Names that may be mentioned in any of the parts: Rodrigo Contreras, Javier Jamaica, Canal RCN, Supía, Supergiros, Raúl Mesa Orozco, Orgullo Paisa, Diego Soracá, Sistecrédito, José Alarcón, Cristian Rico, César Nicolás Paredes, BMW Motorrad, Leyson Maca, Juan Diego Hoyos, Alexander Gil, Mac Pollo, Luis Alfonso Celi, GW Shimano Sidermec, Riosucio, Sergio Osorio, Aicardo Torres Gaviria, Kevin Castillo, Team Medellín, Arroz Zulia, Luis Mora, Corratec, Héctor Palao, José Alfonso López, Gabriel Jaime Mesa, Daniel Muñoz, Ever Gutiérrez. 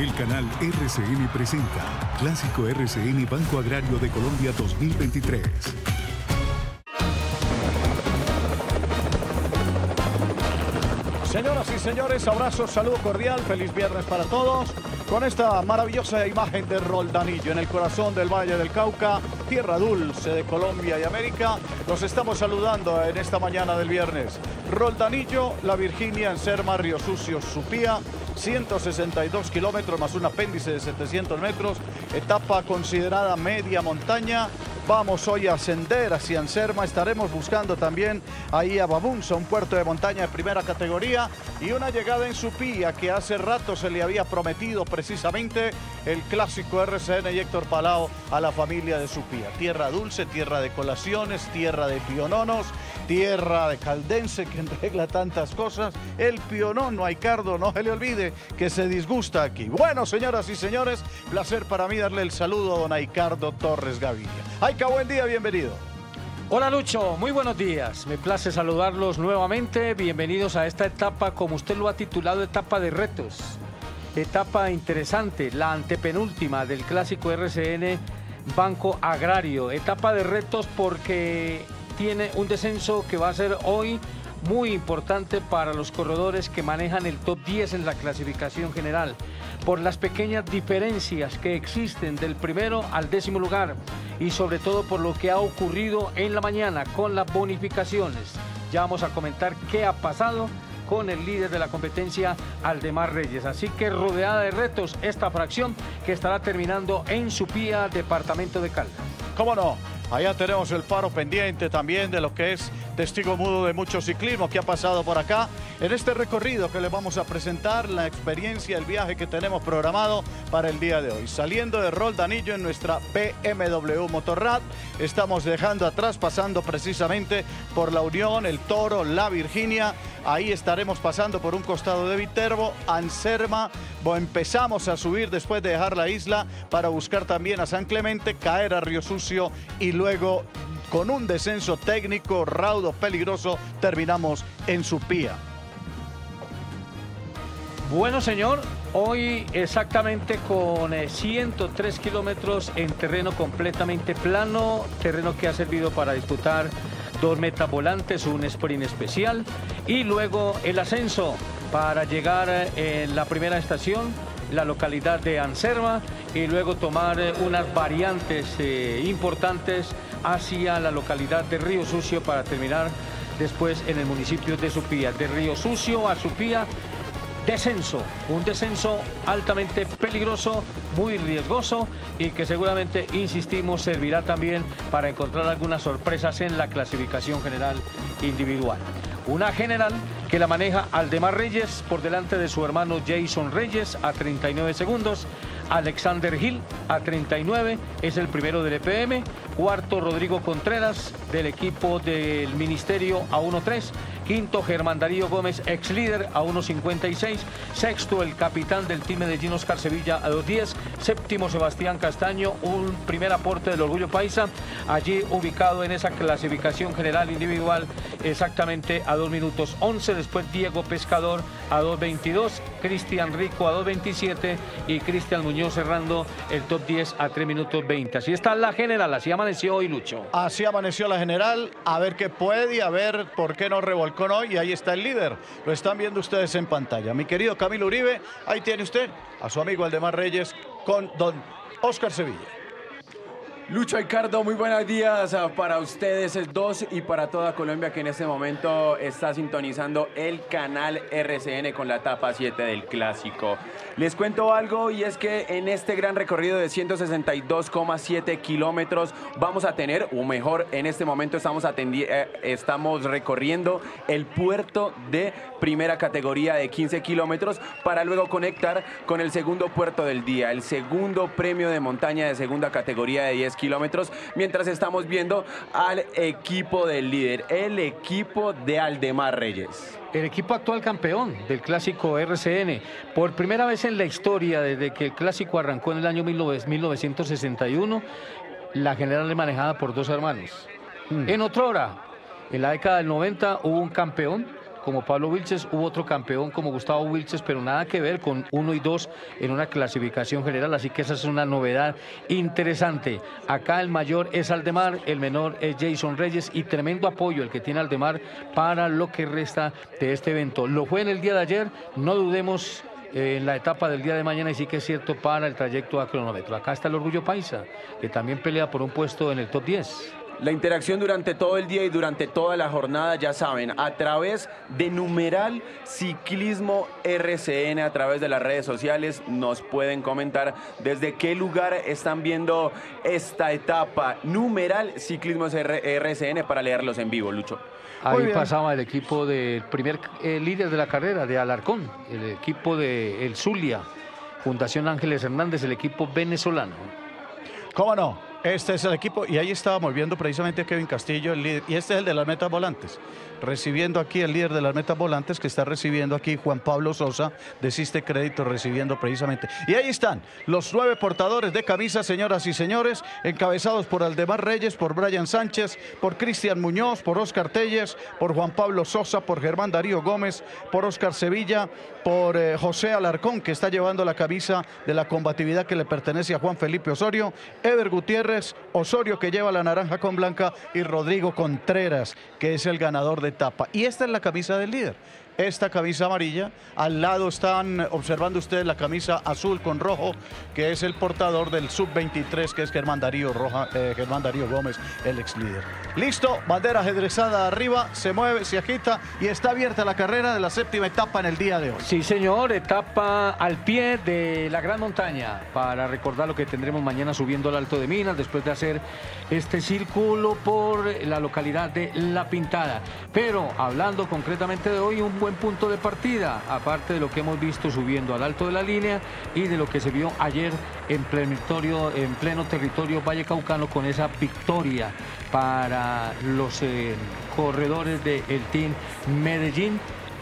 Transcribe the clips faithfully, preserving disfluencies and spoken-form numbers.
El canal R C N presenta Clásico R C N Banco Agrario de Colombia dos mil veintitrés. Señoras y señores, abrazos, saludo cordial, feliz viernes para todos. Con esta maravillosa imagen de Roldanillo en el corazón del Valle del Cauca, tierra dulce de Colombia y América, los estamos saludando en esta mañana del viernes. Roldanillo, La Virginia, Anserma, Riosucio, Supía, ciento sesenta y dos kilómetros más un apéndice de setecientos metros, etapa considerada media montaña. Vamos hoy a ascender hacia Anserma, estaremos buscando también ahí a Babunza, un puerto de montaña de primera categoría y una llegada en Supía que hace rato se le había prometido precisamente el clásico R C N y Héctor Palao a la familia de Supía. Tierra dulce, tierra de colaciones, tierra de piononos, tierra de caldense que enregla tantas cosas. El pionono Aicardo, no se le olvide que se disgusta aquí. Bueno, señoras y señores, placer para mí darle el saludo a don Aicardo Torres Gaviria. Aica, buen día, bienvenido. Hola Lucho, muy buenos días. Me place saludarlos nuevamente. Bienvenidos a esta etapa, como usted lo ha titulado, etapa de retos. Etapa interesante, la antepenúltima del clásico R C N Banco Agrario. Etapa de retos porque tiene un descenso que va a ser hoy muy importante para los corredores que manejan el top diez en la clasificación general. Por las pequeñas diferencias que existen del primero al décimo lugar y sobre todo por lo que ha ocurrido en la mañana con las bonificaciones. Ya vamos a comentar qué ha pasado con el líder de la competencia, Aldemar Reyes. Así que rodeada de retos esta fracción que estará terminando en Supía, departamento de Caldas. ¿Cómo no? Allá tenemos el faro pendiente también de lo que es testigo mudo de mucho ciclismo que ha pasado por acá. En este recorrido que les vamos a presentar, la experiencia, el viaje que tenemos programado para el día de hoy. Saliendo de Roldanillo en nuestra B M W Motorrad, estamos dejando atrás, pasando precisamente por La Unión, El Toro, La Virginia. Ahí estaremos pasando por un costado de Viterbo, Anserma. Empezamos a subir después de dejar la isla para buscar también a San Clemente, caer a Riosucio y luego, con un descenso técnico, raudo, peligroso, terminamos en Supía. Bueno, señor, hoy exactamente con eh, ciento tres kilómetros en terreno completamente plano, terreno que ha servido para disputar dos metas volantes, un sprint especial y luego el ascenso para llegar eh, en la primera estación, la localidad de Anserma, y luego tomar eh, unas variantes eh, importantes hacia la localidad de Riosucio para terminar después en el municipio de Supía. De Riosucio a Supía, descenso, un descenso altamente peligroso, muy riesgoso y que seguramente, insistimos, servirá también para encontrar algunas sorpresas en la clasificación general individual. Una general que la maneja Aldemar Reyes por delante de su hermano Jason Reyes a treinta y nueve segundos. Alexander Gil a treinta y nueve, es el primero del E P M. Cuarto, Rodrigo Contreras del equipo del Ministerio a uno tres. Quinto, Germán Darío Gómez, ex líder, a uno cincuenta y seis. Sexto, el capitán del Team Medellín, Oscar Sevilla, a dos diez. Séptimo, Sebastián Castaño, un primer aporte del Orgullo Paisa. Allí ubicado en esa clasificación general individual, exactamente a dos minutos once. Después, Diego Pescador a dos veintidós. Cristian Rico a dos veintisiete. Y Cristian Muñoz cerrando el top diez a tres minutos veinte. Así está la general, así amaneció hoy, Lucho. Así amaneció la general, a ver qué puede y a ver por qué no revolcó hoy. Y ahí está el líder, lo están viendo ustedes en pantalla. Mi querido Camilo Uribe, ahí tiene usted a su amigo Aldemar Reyes con don Oscar Sevilla. Lucho, Ricardo, muy buenos días para ustedes dos y para toda Colombia que en este momento está sintonizando el canal R C N con la etapa siete del Clásico. Les cuento algo y es que en este gran recorrido de ciento sesenta y dos coma siete kilómetros vamos a tener, o mejor, en este momento estamos, eh, estamos recorriendo el puerto de primera categoría de quince kilómetros para luego conectar con el segundo puerto del día, el segundo premio de montaña de segunda categoría de diez kilómetros. kilómetros, mientras estamos viendo al equipo del líder, el equipo de Aldemar Reyes. El equipo actual campeón del Clásico R C N, por primera vez en la historia desde que el Clásico arrancó en el año mil novecientos sesenta y uno, la general es manejada por dos hermanos. Mm. En otra hora, en la década del noventa, hubo un campeón como Pablo Wilches, hubo otro campeón como Gustavo Wilches, pero nada que ver, con uno y dos en una clasificación general, así que esa es una novedad interesante. Acá el mayor es Aldemar, el menor es Jason Reyes, y tremendo apoyo el que tiene Aldemar para lo que resta de este evento. Lo fue en el día de ayer, no dudemos en la etapa del día de mañana, y sí que es cierto para el trayecto a cronómetro. Acá está el Orgullo Paisa, que también pelea por un puesto en el top diez. La interacción durante todo el día y durante toda la jornada, ya saben, a través de numeral ciclismo R C N, a través de las redes sociales, nos pueden comentar desde qué lugar están viendo esta etapa. Numeral ciclismo R C N para leerlos en vivo, Lucho. Ahí pasaba el equipo del primer eh, líder de la carrera, de Alarcón, el equipo de El Zulia, Fundación Ángeles Hernández, el equipo venezolano. ¿Cómo no? Este es el equipo, y ahí estábamos viendo precisamente a Kevin Castillo, el líder, y este es el de las metas volantes, recibiendo aquí el líder de las metas volantes, que está recibiendo aquí Juan Pablo Sosa de Sistecrédito, recibiendo precisamente. Y ahí están los nueve portadores de camisas, señoras y señores, encabezados por Aldemar Reyes, por Brian Sánchez, por Cristian Muñoz, por Oscar Telles, por Juan Pablo Sosa, por Germán Darío Gómez, por Oscar Sevilla, por eh, José Alarcón, que está llevando la camisa de la combatividad que le pertenece a Juan Felipe Osorio, Ever Gutiérrez, Osorio, que lleva la naranja con blanca, y Rodrigo Contreras, que es el ganador de etapa. Y esta es la camisa del líder, esta camisa amarilla. Al lado están observando ustedes la camisa azul con rojo, que es el portador del sub veintitrés, que es Germán Darío, Roja, eh, Germán Darío Gómez, el ex líder. Listo, bandera ajedrezada arriba, se mueve, se agita, y está abierta la carrera de la séptima etapa en el día de hoy. Sí, señor, etapa al pie de la gran montaña, para recordar lo que tendremos mañana subiendo al Alto de Minas, después de hacer este círculo por la localidad de La Pintada. Pero hablando concretamente de hoy, un buen punto de partida, aparte de lo que hemos visto subiendo al alto de la línea y de lo que se vio ayer en pleno territorio, en pleno territorio vallecaucano, con esa victoria para los eh, corredores del Team Medellín.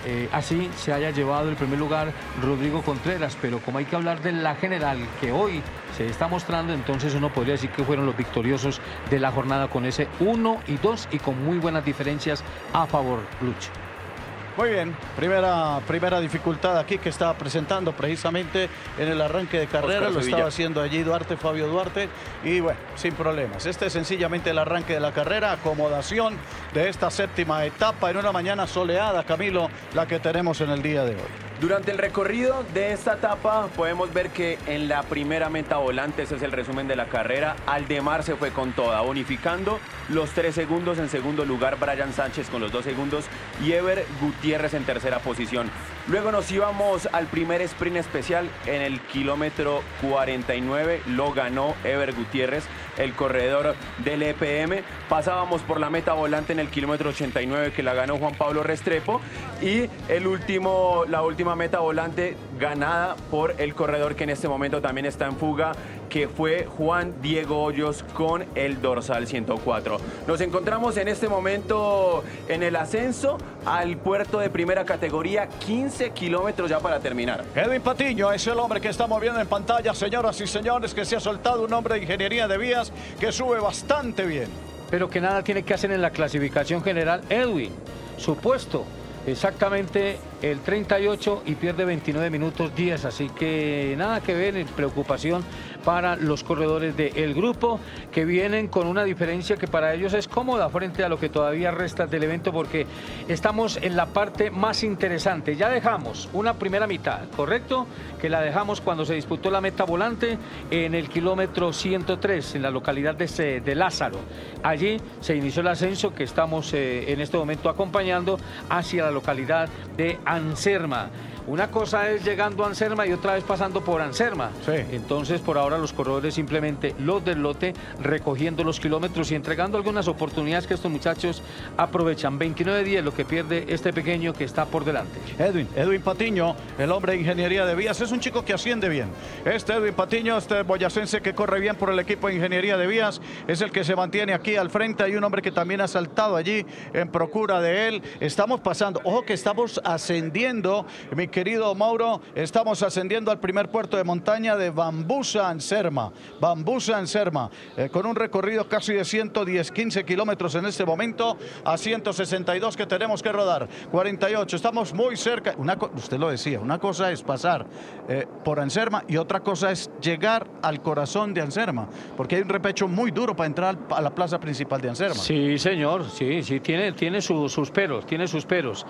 Eh, así se haya llevado el primer lugar Rodrigo Contreras, pero como hay que hablar de la general que hoy se está mostrando, entonces uno podría decir que fueron los victoriosos de la jornada, con ese uno y dos, y con muy buenas diferencias a favor, Lucho. Muy bien, primera, primera dificultad aquí que estaba presentando precisamente en el arranque de carrera, lo estaba haciendo allí Duarte, Fabio Duarte, y bueno, sin problemas. Este es sencillamente el arranque de la carrera, acomodación de esta séptima etapa en una mañana soleada, Camilo, la que tenemos en el día de hoy. Durante el recorrido de esta etapa podemos ver que en la primera meta volante, ese es el resumen de la carrera, Aldemar se fue con toda, bonificando los tres segundos. En segundo lugar, Brian Sánchez con los dos segundos y Ever Gutiérrez en tercera posición. Luego nos íbamos al primer sprint especial en el kilómetro cuarenta y nueve, lo ganó Ever Gutiérrez, el corredor del E P M. Pasábamos por la meta volante en el kilómetro ochenta y nueve, que la ganó Juan Pablo Restrepo, y el último, la última meta volante ganada por el corredor que en este momento también está en fuga, que fue Juan Diego Hoyos con el dorsal ciento cuatro. Nos encontramos en este momento en el ascenso al puerto de primera categoría, quince kilómetros ya para terminar. Edwin Patiño es el hombre que estamos viendo en pantalla, señoras y señores, que se ha soltado, un hombre de Ingeniería de Vías que sube bastante bien. Pero que nada tiene que hacer en la clasificación general, Edwin, su puesto exactamente el treinta y ocho, y pierde veintinueve minutos diez, así que nada que ver en preocupación para los corredores del grupo, que vienen con una diferencia que para ellos es cómoda frente a lo que todavía resta del evento, porque estamos en la parte más interesante. Ya dejamos una primera mitad, ¿correcto? Que la dejamos cuando se disputó la meta volante en el kilómetro ciento tres, en la localidad de, de Lázaro. Allí se inició el ascenso que estamos eh, en este momento acompañando hacia la localidad de Anserma. Una cosa es llegando a Anserma y otra vez pasando por Anserma. Sí. Entonces, por ahora los corredores simplemente los del lote recogiendo los kilómetros y entregando algunas oportunidades que estos muchachos aprovechan. veintinueve diez lo que pierde este pequeño que está por delante. Edwin, Edwin Patiño, el hombre de Ingeniería de Vías, es un chico que asciende bien. Este Edwin Patiño, este boyacense que corre bien por el equipo de Ingeniería de Vías, es el que se mantiene aquí al frente. Hay un hombre que también ha saltado allí en procura de él. Estamos pasando, ojo que estamos ascendiendo, mi querido querido Mauro, estamos ascendiendo al primer puerto de montaña de Bambusa Anserma. Bambusa Anserma, eh, con un recorrido casi de ciento diez, quince kilómetros en este momento, a ciento sesenta y dos que tenemos que rodar. cuarenta y ocho, estamos muy cerca. Una, usted lo decía, una cosa es pasar eh, por Anserma y otra cosa es llegar al corazón de Anserma, porque hay un repecho muy duro para entrar a la plaza principal de Anserma. Sí, señor, sí, sí, tiene, tiene su, sus peros, tiene sus peros.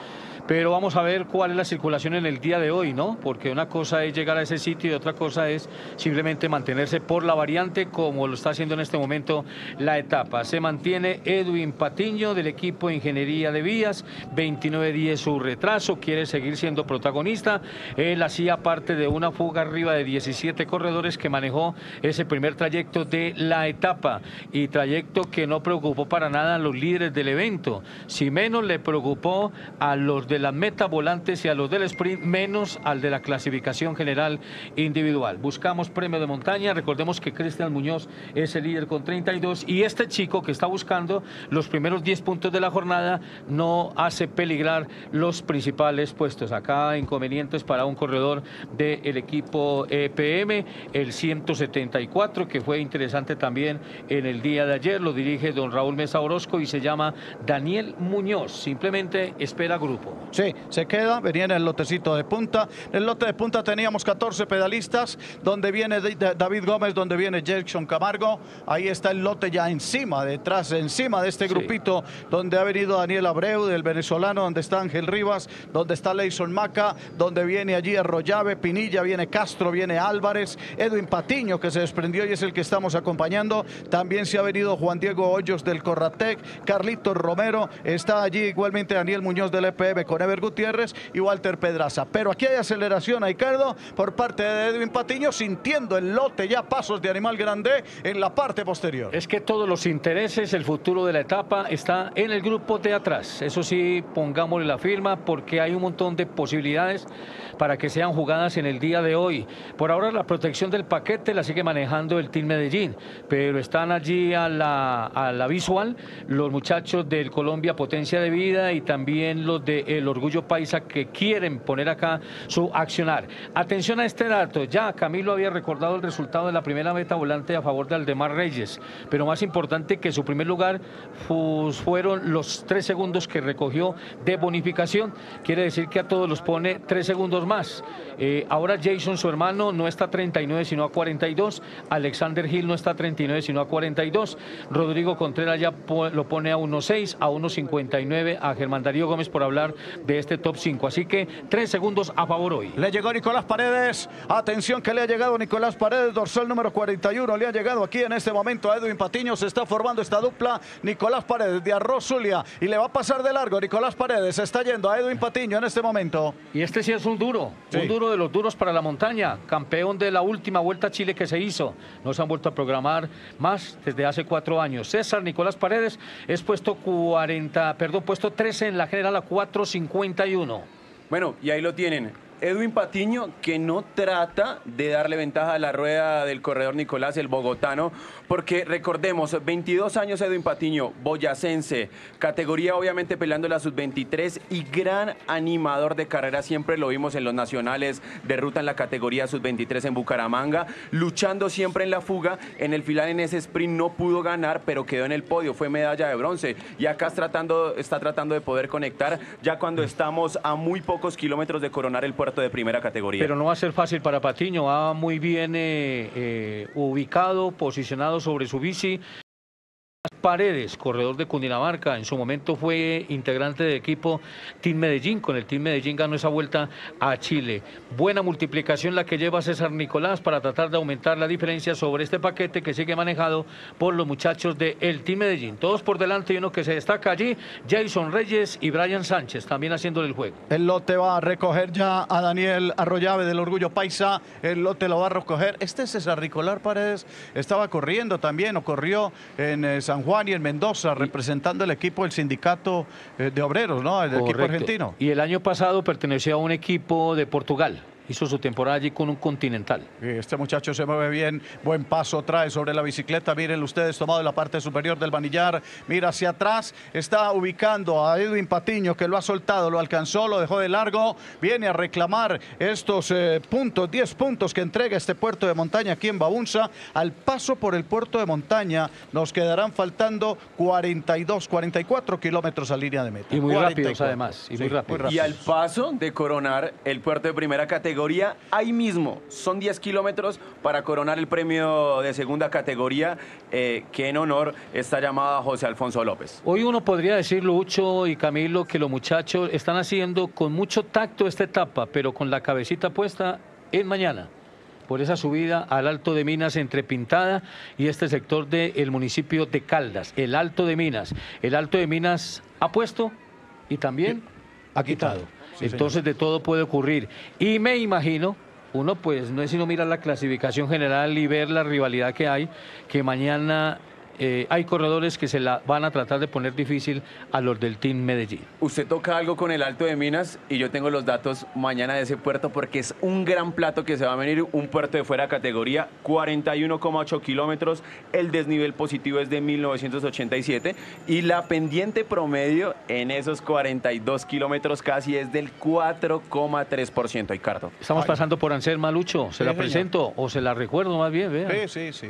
Pero vamos a ver cuál es la circulación en el día de hoy, ¿no? Porque una cosa es llegar a ese sitio y otra cosa es simplemente mantenerse por la variante, como lo está haciendo en este momento la etapa. Se mantiene Edwin Patiño del equipo Ingeniería de Vías, veintinueve diez su retraso, quiere seguir siendo protagonista. Él hacía parte de una fuga arriba de diecisiete corredores que manejó ese primer trayecto de la etapa, y trayecto que no preocupó para nada a los líderes del evento, si menos le preocupó a los de las metas volantes y a los del sprint, menos al de la clasificación general individual. Buscamos premio de montaña, recordemos que Cristian Muñoz es el líder con treinta y dos, y este chico que está buscando los primeros diez puntos de la jornada no hace peligrar los principales puestos. Acá inconvenientes para un corredor del equipo E P M, el ciento setenta y cuatro, que fue interesante también en el día de ayer, lo dirige don Raúl Mesa Orozco y se llama Daniel Muñoz, simplemente espera grupo. Sí, se queda, venía en el lotecito de punta. En el lote de punta teníamos catorce pedalistas, donde viene David Gómez, donde viene Jackson Camargo. Ahí está el lote ya encima, detrás, encima de este grupito, sí, donde ha venido Daniel Abreu, del venezolano, donde está Ángel Rivas, donde está Leyson Maca, donde viene allí Arroyave, Pinilla, viene Castro, viene Álvarez, Edwin Patiño, que se desprendió y es el que estamos acompañando. También se ha venido Juan Diego Hoyos del Corratec, Carlitos Romero, está allí igualmente Daniel Muñoz del E P M con Ever Gutiérrez y Walter Pedraza. Pero aquí hay aceleración, Ricardo, por parte de Edwin Patiño, sintiendo el lote ya pasos de Animal Grande en la parte posterior. Es que todos los intereses, el futuro de la etapa está en el grupo de atrás. Eso sí, pongámosle la firma, porque hay un montón de posibilidades para que sean jugadas en el día de hoy. Por ahora la protección del paquete la sigue manejando el Team Medellín, pero están allí a la, a la visual los muchachos del Colombia Potencia de Vida y también los del Orgullo Paisa, que quieren poner acá su accionar. Atención a este dato, ya Camilo había recordado el resultado de la primera meta volante a favor de Aldemar Reyes, pero más importante que su primer lugar fueron los tres segundos que recogió de bonificación, quiere decir que a todos los pone tres segundos más. Eh, ahora Jason, su hermano, no está a treinta y nueve sino a cuarenta y dos, Alexander Gil no está a treinta y nueve sino a cuarenta y dos, Rodrigo Contreras ya po lo pone a uno seis, a uno cincuenta y nueve a Germán Darío Gómez, por hablar de este top cinco, así que tres segundos a favor hoy. Le llegó Nicolás Paredes, atención que le ha llegado Nicolás Paredes, dorsal número cuarenta y uno, le ha llegado aquí en este momento a Edwin Patiño, se está formando esta dupla Nicolás Paredes de Arroz Zulia y le va a pasar de largo Nicolás Paredes, se está yendo a Edwin Patiño en este momento. Y este sí es un duro, sí, un duro de los duros para la montaña, campeón de la última Vuelta a Chile que se hizo, no se han vuelto a programar más desde hace cuatro años. César Nicolás Paredes es puesto cuarenta, perdón, puesto trece en la general a cuatro cincuenta y uno. Bueno, y ahí lo tienen, Edwin Patiño, que no trata de darle ventaja a la rueda del corredor Nicolás, el bogotano, porque recordemos, veintidós años Edwin Patiño, boyacense, categoría obviamente peleando la sub veintitrés y gran animador de carrera, siempre lo vimos en los nacionales de ruta en la categoría sub veintitrés en Bucaramanga, luchando siempre en la fuga, en el final en ese sprint no pudo ganar, pero quedó en el podio, fue medalla de bronce, y acá está tratando, está tratando de poder conectar ya cuando estamos a muy pocos kilómetros de coronar el puerto de primera categoría. Pero no va a ser fácil para Patiño, va muy bien eh, eh, ubicado, posicionado sobre su bici. Paredes, corredor de Cundinamarca, en su momento fue integrante del equipo Team Medellín, con el Team Medellín ganó esa Vuelta a Chile. Buena multiplicación la que lleva César Nicolás para tratar de aumentar la diferencia sobre este paquete que sigue manejado por los muchachos del Team Medellín. Todos por delante y uno que se destaca allí, Jason Reyes y Brian Sánchez, también haciéndole el juego. El lote va a recoger ya a Daniel Arroyave del Orgullo Paisa, el lote lo va a recoger. Este César Nicolás Paredes estaba corriendo también, o corrió en eh, San Juan Juan y en Mendoza, representando el equipo del sindicato de obreros, ¿no? El Correcto. Equipo argentino. Y el año pasado perteneció a un equipo de Portugal. hizo su temporada allí con un Continental. Este muchacho se mueve bien, buen paso trae sobre la bicicleta, miren ustedes, tomado en la parte superior del manillar, mira hacia atrás, está ubicando a Edwin Patiño, que lo ha soltado, lo alcanzó, lo dejó de largo, viene a reclamar estos eh, puntos, diez puntos que entrega este puerto de montaña aquí en Baunza. Al paso por el puerto de montaña nos quedarán faltando cuarenta y dos, cuarenta y cuatro kilómetros a línea de meta. Y muy rápidos además, y sí, muy rápido. Muy rápido. Y al paso de coronar el puerto de primera categoría, ahí mismo, son diez kilómetros para coronar el premio de segunda categoría, eh, que en honor está llamada José Alfonso López. Hoy uno podría decir, Lucho y Camilo, que los muchachos están haciendo con mucho tacto esta etapa, pero con la cabecita puesta en mañana, por esa subida al Alto de Minas entre Pintada y este sector del municipio de Caldas, el Alto de Minas. El Alto de Minas ha puesto y también ha quitado. Sí, entonces, señor, de todo puede ocurrir. Y me imagino, uno pues no es sino mirar la clasificación general y ver la rivalidad que hay, que mañana eh, hay corredores que se la van a tratar de poner difícil a los del Team Medellín. Usted toca algo con el Alto de Minas y yo tengo los datos mañana de ese puerto, porque es un gran plato que se va a venir, un puerto de fuera de categoría, cuarenta y uno coma ocho kilómetros, el desnivel positivo es de mil novecientos ochenta y siete y la pendiente promedio en esos cuarenta y dos kilómetros casi es del cuatro coma tres por ciento, Ricardo. Estamos Ay. pasando por Anserma, Lucho, se sí, la señor. presento o se la recuerdo más bien, vean. Sí, sí, sí.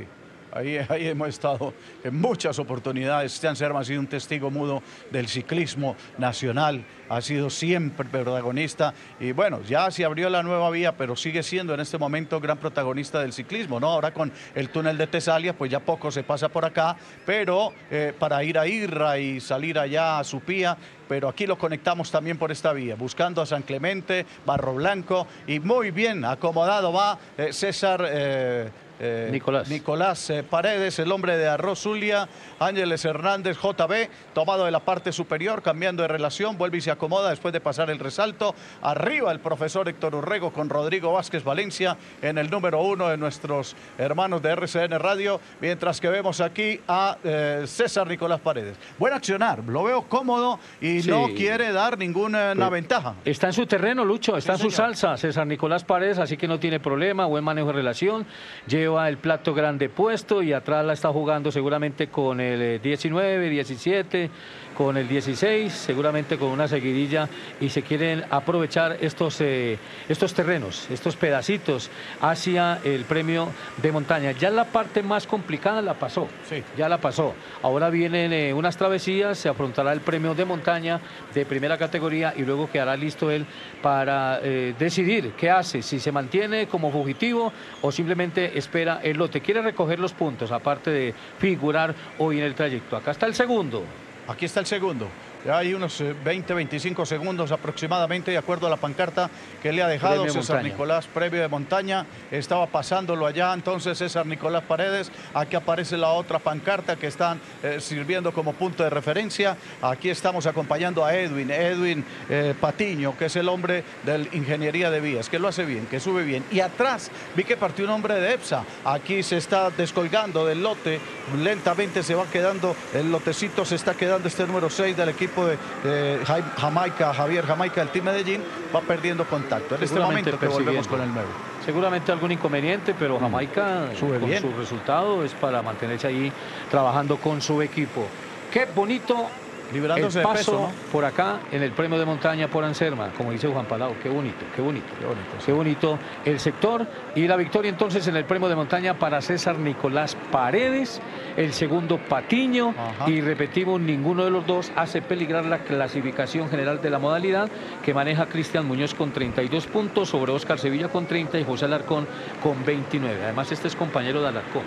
Ahí, ahí hemos estado en muchas oportunidades. Este Anserma ha sido un testigo mudo del ciclismo nacional, ha sido siempre protagonista y bueno, ya se abrió la nueva vía, pero sigue siendo en este momento gran protagonista del ciclismo, ¿no? Ahora con el túnel de Tesalia, pues ya poco se pasa por acá, pero eh, para ir a Irra y salir allá a Supía, pero aquí lo conectamos también por esta vía, buscando a San Clemente, Barro Blanco, y muy bien acomodado va eh, César... Eh, Eh, Nicolás, Nicolás eh, Paredes, el hombre de Arroz Zulia. Ángeles Hernández, J B, tomado de la parte superior, cambiando de relación, vuelve y se acomoda después de pasar el resalto. Arriba el profesor Héctor Urrego con Rodrigo Vázquez Valencia en el número uno de nuestros hermanos de R C N Radio, mientras que vemos aquí a eh, César Nicolás Paredes. Buen accionar, lo veo cómodo y sí, no quiere dar ninguna pues, ventaja. Está en su terreno, Lucho, está sí, en su señor. salsa César Nicolás Paredes, así que no tiene problema, buen manejo de relación. Lleva Lleva el plato grande puesto y atrás la está jugando seguramente con el diecinueve, diecisiete, con el dieciséis, seguramente con una seguidilla, y se quieren aprovechar estos, eh, estos terrenos, estos pedacitos hacia el premio de montaña. Ya la parte más complicada la pasó, sí. ya la pasó. Ahora vienen eh, unas travesías, se afrontará el premio de montaña de primera categoría y luego quedará listo él para eh, decidir qué hace, si se mantiene como fugitivo o simplemente espera el lote, quiere recoger los puntos aparte de figurar hoy en el trayecto. Acá está el segundo. Aquí está el segundo. Ya hay unos veinte, veinticinco segundos aproximadamente, de acuerdo a la pancarta que le ha dejado Premio César Montaña. Nicolás, previo de montaña, estaba pasándolo allá, entonces César Nicolás Paredes. Aquí aparece la otra pancarta que están eh, sirviendo como punto de referencia. Aquí estamos acompañando a Edwin, Edwin eh, Patiño, que es el hombre de Ingeniería de Vías, que lo hace bien, que sube bien. Y atrás vi que partió un hombre de EPSA. Aquí se está descolgando del lote, lentamente se va quedando, el lotecito se está quedando este número seis del equipo de eh, Jamaica, Javier Jamaica, el Team Medellín, va perdiendo contacto. En este momento que volvemos con el nuevo. Seguramente algún inconveniente, pero Jamaica mm. sube con bien. Su resultado es para mantenerse ahí trabajando con su equipo. Qué bonito liberándose el paso de peso, ¿no? Por acá en el premio de montaña por Anserma, como dice Juan Palau, qué bonito, qué bonito, qué bonito, sí. qué bonito el sector. Y la victoria entonces en el premio de montaña para César Nicolás Paredes, el segundo Patiño. Ajá. Y repetimos, ninguno de los dos hace peligrar la clasificación general de la modalidad, que maneja Cristian Muñoz con treinta y dos puntos, sobre Oscar Sevilla con treinta y José Alarcón con veintinueve. Además este es compañero de Alarcón.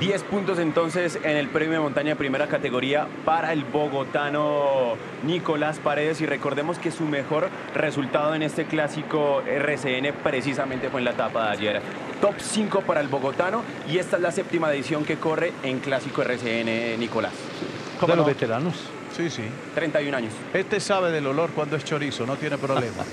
diez puntos entonces en el premio de montaña de primera categoría para el bogotano Nicolás Paredes, y recordemos que su mejor resultado en este clásico R C N precisamente fue en la etapa de ayer. Top cinco para el bogotano, y esta es la séptima edición que corre en clásico R C N, Nicolás. ¿Cómo de los no? veteranos. Sí, sí. treinta y un años. Este sabe del olor cuando es chorizo, no tiene problema.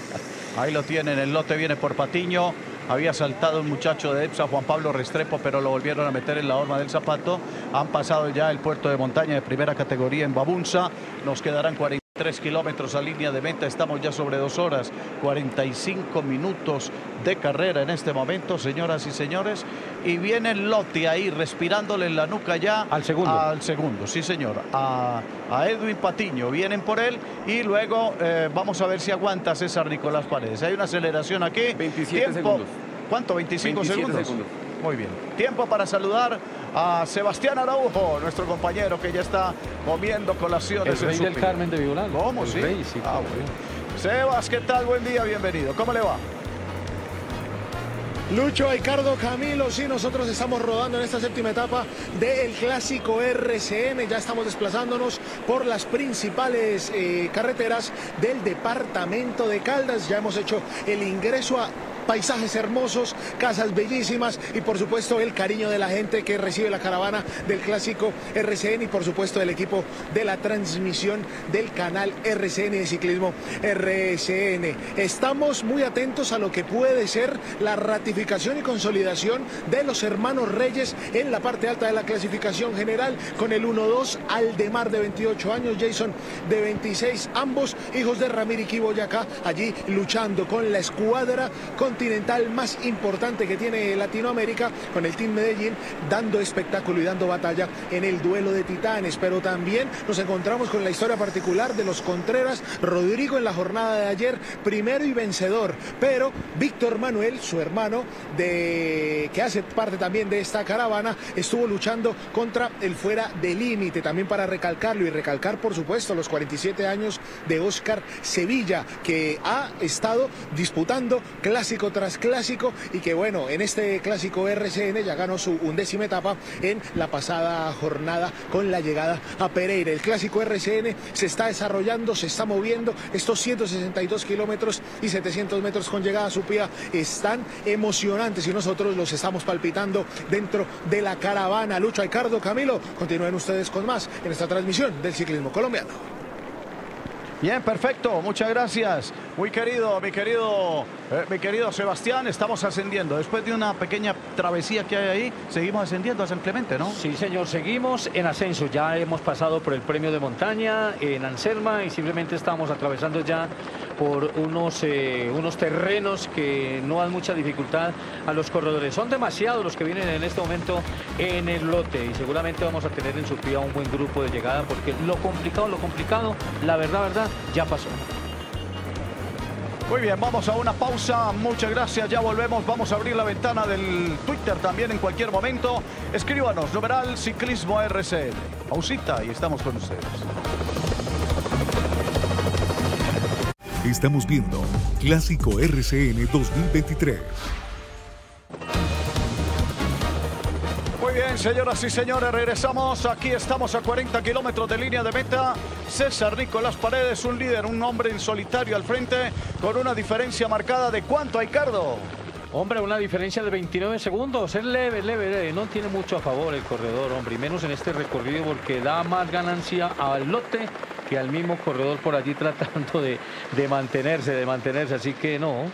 Ahí lo tienen, el lote viene por Patiño. Había saltado un muchacho de EPSA, Juan Pablo Restrepo, pero lo volvieron a meter en la horma del zapato. Han pasado ya el puerto de montaña de primera categoría en Baunza. Nos quedarán cuarenta. tres kilómetros a línea de meta. Estamos ya sobre dos horas, cuarenta y cinco minutos de carrera en este momento, señoras y señores. Y viene el Lotti ahí, respirándole en la nuca ya. Al segundo. Al segundo, sí, señor. A, a Edwin Patiño. Vienen por él y luego eh, vamos a ver si aguanta César Nicolás Paredes. Hay una aceleración aquí. veintisiete Tiempo. Segundos. ¿Cuánto? ¿veinticinco segundos? segundos. Muy bien. Tiempo para saludar a Sebastián Araujo, nuestro compañero que ya está comiendo colaciones. El rey en del Carmen de Vigolán. ¿Cómo? El sí. Rey, sí, ah, bueno. Sebas, ¿qué tal? Buen día, bienvenido. ¿Cómo le va? Lucho, Ricardo, Camilo, sí, nosotros estamos rodando en esta séptima etapa del Clásico R C N. Ya estamos desplazándonos por las principales eh, carreteras del departamento de Caldas. Ya hemos hecho el ingreso a paisajes hermosos, casas bellísimas y por supuesto el cariño de la gente que recibe la caravana del Clásico R C N y por supuesto del equipo de la transmisión del canal R C N de Ciclismo R C N. Estamos muy atentos a lo que puede ser la ratificación y consolidación de los hermanos Reyes en la parte alta de la clasificación general con el uno dos, Aldemar de veintiocho años, Jason de veintiséis, ambos hijos de Ramírez y Boyacá, allí luchando con la escuadra con continental más importante que tiene Latinoamérica, con el Team Medellín dando espectáculo y dando batalla en el duelo de titanes, pero también nos encontramos con la historia particular de los Contreras. Rodrigo en la jornada de ayer primero y vencedor, pero Víctor Manuel, su hermano de que hace parte también de esta caravana, estuvo luchando contra el fuera de límite, también para recalcarlo y recalcar por supuesto los cuarenta y siete años de Oscar Sevilla, que ha estado disputando clásicos tras clásico y que bueno, en este Clásico R C N ya ganó su undécima etapa en la pasada jornada con la llegada a Pereira. El Clásico R C N se está desarrollando, se está moviendo. Estos ciento sesenta y dos kilómetros y setecientos metros con llegada a Supía están emocionantes y nosotros los estamos palpitando dentro de la caravana. Lucho, Ricardo, Camilo, continúen ustedes con más en esta transmisión del ciclismo colombiano. Bien, perfecto, muchas gracias. Muy querido, mi querido, eh, mi querido Sebastián, estamos ascendiendo. Después de una pequeña travesía que hay ahí, seguimos ascendiendo a San Clemente, ¿no? Sí, señor, seguimos en ascenso. Ya hemos pasado por el premio de montaña en Anserma y simplemente estamos atravesando ya por unos, eh, unos terrenos que no dan mucha dificultad a los corredores. Son demasiados los que vienen en este momento en el lote y seguramente vamos a tener en su pie un buen grupo de llegada porque lo complicado, lo complicado, la verdad, verdad, ya pasó. Muy bien, vamos a una pausa, muchas gracias, ya volvemos, vamos a abrir la ventana del Twitter también en cualquier momento. Escríbanos, numeral Ciclismo R C N. Pausita y estamos con ustedes. Estamos viendo Clásico R C N dos mil veintitrés. Muy bien, señoras y señores, regresamos. Aquí estamos a cuarenta kilómetros de línea de meta. César Nicolás Paredes, un líder, un hombre en solitario al frente, con una diferencia marcada de cuánto, Ricardo. Hombre, una diferencia de veintinueve segundos, es leve, leve, leve, no tiene mucho a favor el corredor, hombre, y menos en este recorrido porque da más ganancia al lote que al mismo corredor por allí tratando de, de mantenerse, de mantenerse, así que no,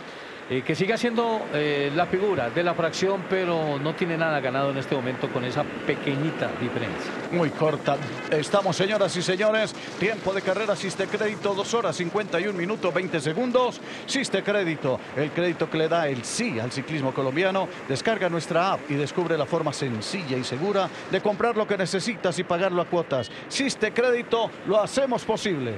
eh, que siga siendo eh, la figura de la fracción, pero no tiene nada ganado en este momento con esa pequeñita diferencia. Muy corta, estamos señoras y señores, tiempo de carrera Sistecrédito, dos horas cincuenta y uno minutos veinte segundos. Sistecrédito, el crédito que le da el sí al ciclismo colombiano. Descarga nuestra app y descubre la forma sencilla y segura de comprar lo que necesitas y pagarlo a cuotas. Sistecrédito, lo hacemos posible.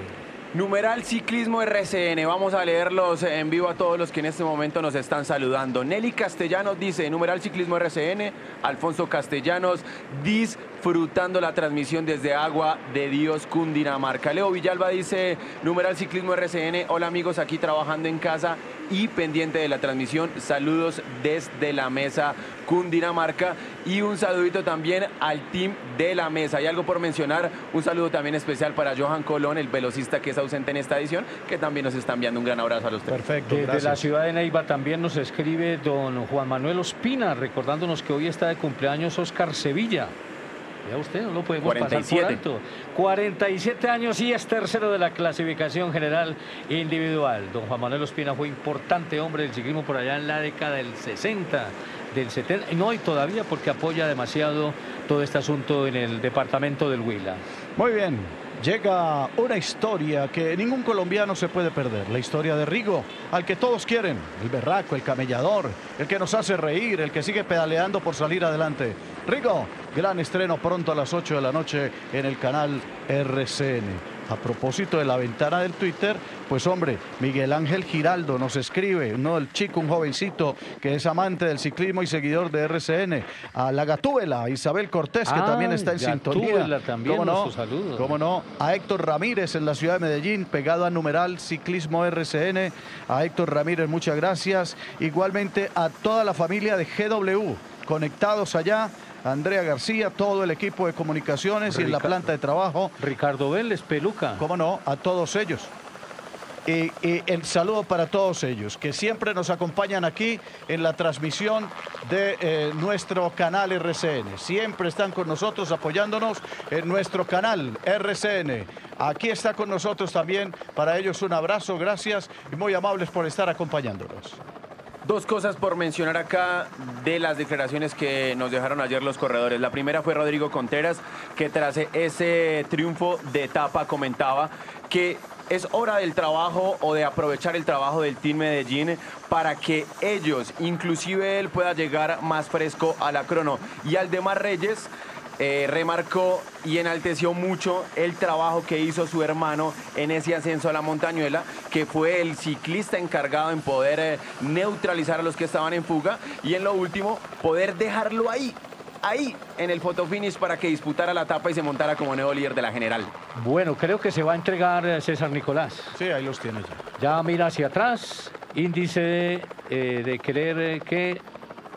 Numeral Ciclismo R C N, vamos a leerlos en vivo a todos los que en este momento nos están saludando. Nelly Castellanos dice, numeral Ciclismo R C N. Alfonso Castellanos, disfrutando la transmisión desde Agua de Dios, Cundinamarca. Leo Villalba dice, numeral Ciclismo R C N, hola amigos, aquí trabajando en casa y pendiente de la transmisión, saludos desde la mesa Cundinamarca. Y un saludito también al team de la mesa. Hay algo por mencionar, un saludo también especial para Johan Colón, el velocista que es ausente en esta edición, que también nos está enviando un gran abrazo a los tres. Perfecto, desde gracias. La ciudad de Neiva también nos escribe don Juan Manuel Ospina, recordándonos que hoy está de cumpleaños Oscar Sevilla. Ya usted no lo podemos cuarenta y siete. Pasar por alto. cuarenta y siete años y es tercero de la clasificación general individual. Don Juan Manuel Ospina fue importante hombre del ciclismo por allá en la década del sesenta, del setenta, no y todavía porque apoya demasiado todo este asunto en el departamento del Huila. Muy bien. Llega una historia que ningún colombiano se puede perder. La historia de Rigo, al que todos quieren. El berraco, el camellador, el que nos hace reír, el que sigue pedaleando por salir adelante. Rigo, gran estreno pronto a las ocho de la noche en el canal R C N. A propósito de la ventana del Twitter, pues hombre, Miguel Ángel Giraldo nos escribe, ¿no? El chico, un jovencito que es amante del ciclismo y seguidor de R C N. A la Gatúbela, Isabel Cortés, que ah, también está en sintonía. También, ¿cómo no? Saludos. ¿Cómo no? A Héctor Ramírez en la ciudad de Medellín, pegado a numeral ciclismo R C N. A Héctor Ramírez, muchas gracias. Igualmente a toda la familia de G W, conectados allá. Andrea García, todo el equipo de comunicaciones Ricardo, y en la planta de trabajo. Ricardo Vélez, Peluca. Cómo no, a todos ellos. Y, y el saludo para todos ellos, que siempre nos acompañan aquí en la transmisión de eh, nuestro canal R C N. Siempre están con nosotros apoyándonos en nuestro canal R C N. Aquí está con nosotros también, para ellos un abrazo, gracias y muy amables por estar acompañándonos. Dos cosas por mencionar acá de las declaraciones que nos dejaron ayer los corredores. La primera fue Rodrigo Contreras, que tras ese triunfo de etapa comentaba que es hora del trabajo o de aprovechar el trabajo del Team Medellín para que ellos, inclusive él, pueda llegar más fresco a la crono. Y Aldemar Reyes Eh, remarcó y enalteció mucho el trabajo que hizo su hermano en ese ascenso a la montañuela, que fue el ciclista encargado en poder eh, neutralizar a los que estaban en fuga y en lo último poder dejarlo ahí, ahí en el fotofinish para que disputara la etapa y se montara como nuevo líder de la general. Bueno, creo que se va a entregar César Nicolás. Sí, ahí los tiene ya. Ya mira hacia atrás, índice de, eh, de querer que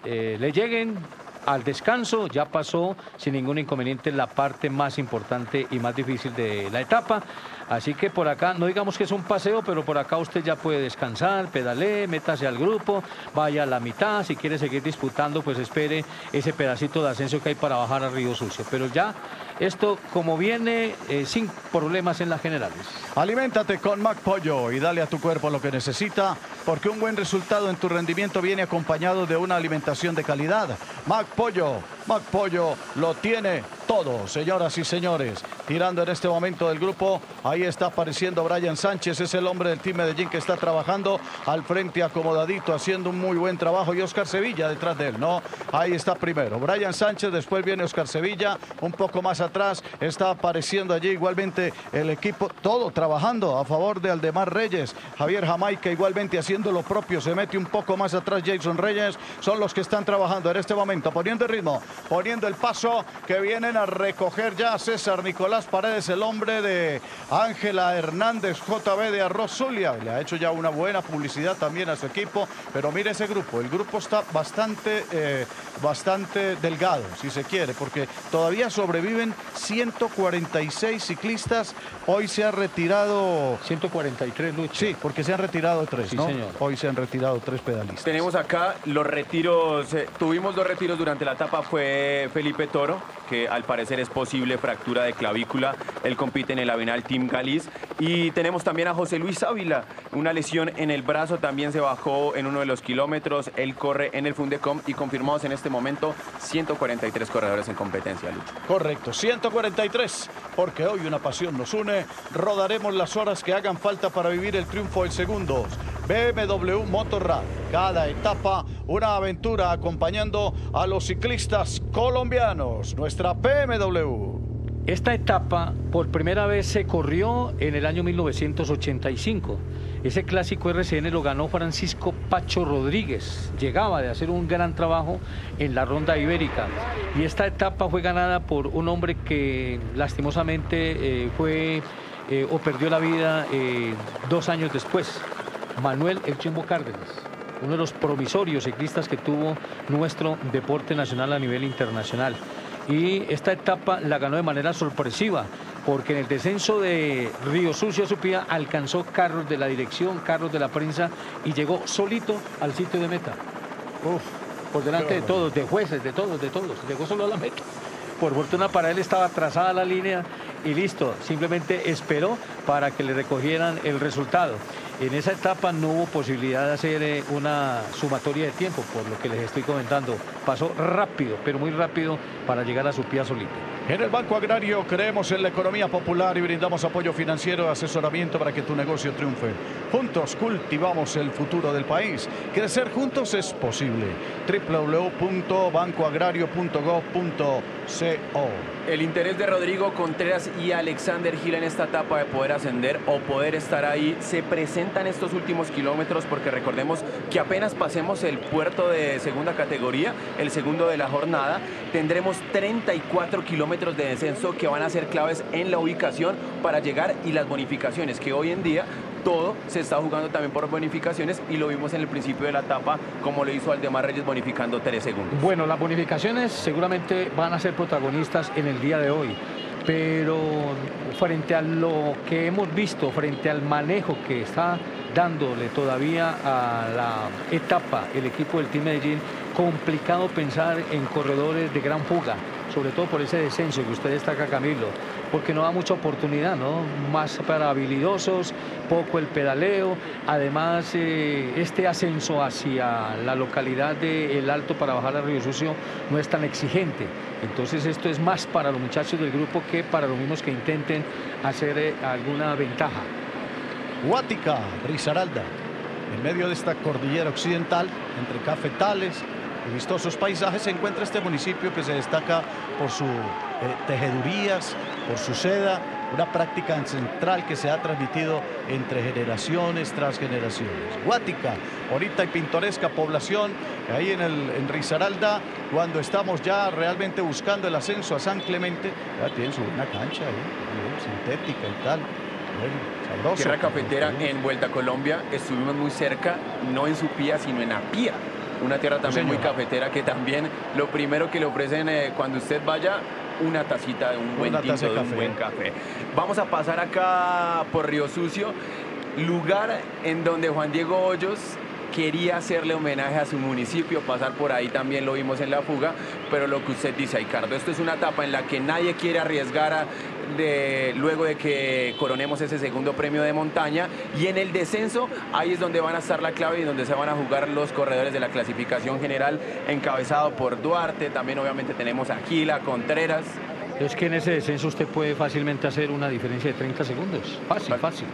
eh, le lleguen. Al descanso ya pasó sin ningún inconveniente la parte más importante y más difícil de la etapa. Así que por acá, no digamos que es un paseo, pero por acá usted ya puede descansar, pedale, métase al grupo, vaya a la mitad. Si quiere seguir disputando, pues espere ese pedacito de ascenso que hay para bajar a Riosucio. Pero ya esto como viene, eh, sin problemas en las generales. Aliméntate con Mac Pollo y dale a tu cuerpo lo que necesita, porque un buen resultado en tu rendimiento viene acompañado de una alimentación de calidad. Mac Pollo, Mac Pollo lo tiene todo, señoras y señores. Tirando en este momento del grupo, ahí está apareciendo Brian Sánchez, es el hombre del Team Medellín que está trabajando al frente acomodadito, haciendo un muy buen trabajo, y Oscar Sevilla detrás de él, ¿no? Ahí está primero Brian Sánchez, después viene Oscar Sevilla, un poco más atrás está apareciendo allí igualmente el equipo, todo trabajando a favor de Aldemar Reyes. Javier Jamaica igualmente haciendo lo propio, se mete un poco más atrás Jason Reyes, son los que están trabajando en este momento, poniendo el ritmo, poniendo el paso, que vienen a recoger ya César Nicolás Paredes, el hombre de Ángela Hernández, J B de Arroz Zulia. Le ha hecho ya una buena publicidad también a su equipo, pero mire ese grupo, el grupo está bastante, eh, bastante delgado, si se quiere, porque todavía sobreviven ciento cuarenta y seis ciclistas. Hoy se ha retirado... ciento cuarenta y tres, Lucho. Sí, porque se han retirado tres, ¿no? Sí, señor. Hoy se han retirado tres pedalistas. Tenemos acá los retiros, eh, tuvimos dos retiros durante la etapa, fue Felipe Toro, que al parecer es posible fractura de clavícula, él compite en el Avenal Team Galiz, y tenemos también a José Luis Ávila, una lesión en el brazo, también se bajó en uno de los kilómetros, él corre en el Fundecom, y confirmados en este momento ciento cuarenta y tres corredores en competencia, Lucho. Correcto, ciento cuarenta y tres, porque hoy una pasión nos une, rodaremos las horas que hagan falta para vivir el triunfo en segundos. B M W Motorrad, cada etapa una aventura acompañando a los ciclistas colombianos, nuestra B M W. Esta etapa por primera vez se corrió en el año mil novecientos ochenta y cinco. Ese clásico R C N lo ganó Francisco Pacho Rodríguez. Llegaba de hacer un gran trabajo en la Ronda Ibérica. Y esta etapa fue ganada por un hombre que lastimosamente eh, fue eh, o perdió la vida eh, dos años después. Manuel El Chimbo Cárdenas, uno de los promisorios ciclistas que tuvo nuestro deporte nacional a nivel internacional. Y esta etapa la ganó de manera sorpresiva, porque en el descenso de Riosucio a Supía alcanzó carros de la dirección, carros de la prensa, y llegó solito al sitio de meta. Uf, por delante de todos, de jueces, de todos, de todos, llegó solo a la meta. Por fortuna para él estaba trazada la línea y listo, simplemente esperó para que le recogieran el resultado. En esa etapa no hubo posibilidad de hacer una sumatoria de tiempo, por lo que les estoy comentando. Pasó rápido, pero muy rápido, para llegar a Supía solito. En el Banco Agrario creemos en la economía popular y brindamos apoyo financiero y asesoramiento para que tu negocio triunfe. Juntos cultivamos el futuro del país. Crecer juntos es posible. w w w punto banco agrario punto gov punto co. El interés de Rodrigo Contreras y Alexander Gil en esta etapa de poder ascender o poder estar ahí se presentan estos últimos kilómetros, porque recordemos que apenas pasemos el puerto de segunda categoría, el segundo de la jornada, tendremos treinta y cuatro kilómetros de descenso que van a ser claves en la ubicación para llegar, y las bonificaciones, que hoy en día todo se está jugando también por bonificaciones, y lo vimos en el principio de la etapa como lo hizo Aldemar Reyes bonificando tres segundos. Bueno, las bonificaciones seguramente van a ser protagonistas en el día de hoy, pero frente a lo que hemos visto, frente al manejo que está dándole todavía a la etapa el equipo del Team Medellín, complicado pensar en corredores de gran fuga, sobre todo por ese descenso que usted destaca, Camilo, porque no da mucha oportunidad, ¿no? Más para habilidosos, poco el pedaleo. Además, eh, este ascenso hacia la localidad de El Alto para bajar a Riosucio no es tan exigente. Entonces, esto es más para los muchachos del grupo que para los mismos que intenten hacer eh, alguna ventaja. Huática, Risaralda, en medio de esta cordillera occidental, entre cafetales y vistosos paisajes, se encuentra este municipio que se destaca por sus eh, tejedurías, por su seda, una práctica ancestral que se ha transmitido entre generaciones tras generaciones. Huática, bonita y pintoresca población, ahí en, el, en Risaralda, cuando estamos ya realmente buscando el ascenso a San Clemente. Ya tienen su buena cancha, ¿eh? Sintética y tal. Bueno, Tierra Cafetera, en Vuelta a Colombia estuvimos muy cerca, no en Supía, sino en Apía. Una tierra también muy cafetera, que también lo primero que le ofrecen eh, cuando usted vaya, una tacita de un buen tinto, de un buen café. Vamos a pasar acá por Riosucio, lugar en donde Juan Diego Hoyos quería hacerle homenaje a su municipio, pasar por ahí también lo vimos en la fuga, pero lo que usted dice, Ricardo, esto es una etapa en la que nadie quiere arriesgar a, de, luego de que coronemos ese segundo premio de montaña, y en el descenso ahí es donde van a estar la clave y donde se van a jugar los corredores de la clasificación general, encabezado por Duarte. También obviamente tenemos a Gila, Contreras. Es que en ese descenso usted puede fácilmente hacer una diferencia de treinta segundos, fácil, fácil.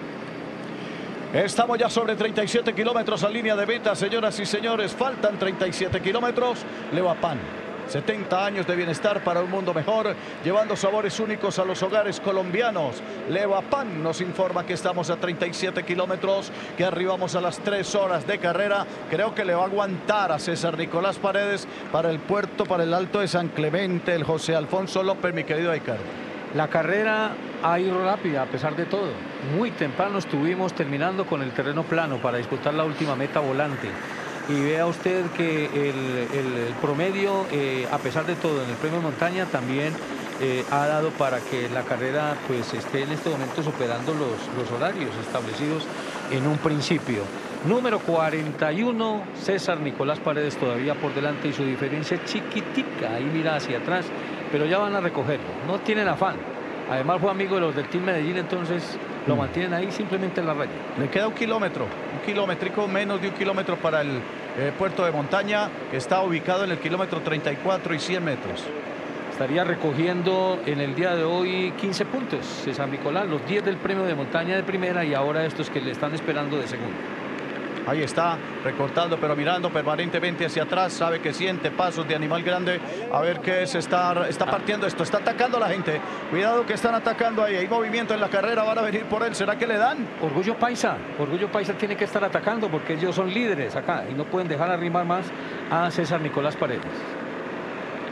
Estamos ya sobre treinta y siete kilómetros a línea de meta, señoras y señores. Faltan treinta y siete kilómetros. Levapan, setenta años de bienestar para un mundo mejor, llevando sabores únicos a los hogares colombianos. Levapan nos informa que estamos a treinta y siete kilómetros, que arribamos a las tres horas de carrera. Creo que le va a aguantar a César Nicolás Paredes para el puerto, para el Alto de San Clemente, el José Alfonso López, mi querido Ricardo. La carrera ha ido rápida a pesar de todo. Muy temprano estuvimos terminando con el terreno plano para disputar la última meta volante. Y vea usted que el, el, el promedio, eh, a pesar de todo, en el premio montaña también eh, ha dado para que la carrera pues esté en este momento superando los, los horarios establecidos en un principio. Número cuarenta y uno, César Nicolás Paredes todavía por delante, y su diferencia es chiquitica. Ahí mira hacia atrás, pero ya van a recogerlo, no tienen afán. Además fue amigo de los del Team Medellín, entonces lo mantienen ahí simplemente en la raya. Le queda un kilómetro, un kilométrico, menos de un kilómetro para el eh, puerto de montaña, que está ubicado en el kilómetro treinta y cuatro y cien metros. Estaría recogiendo en el día de hoy quince puntos César Nicolás, los diez del premio de montaña de primera, y ahora estos que le están esperando de segundo. Ahí está, recortando, pero mirando permanentemente hacia atrás. Sabe que siente pasos de animal grande. A ver qué es, está, está partiendo esto. Está atacando a la gente. Cuidado que están atacando ahí. Hay movimiento en la carrera, van a venir por él. ¿Será que le dan? Orgullo Paisa. Orgullo Paisa tiene que estar atacando, porque ellos son líderes acá y no pueden dejar arrimar más a César Nicolás Paredes.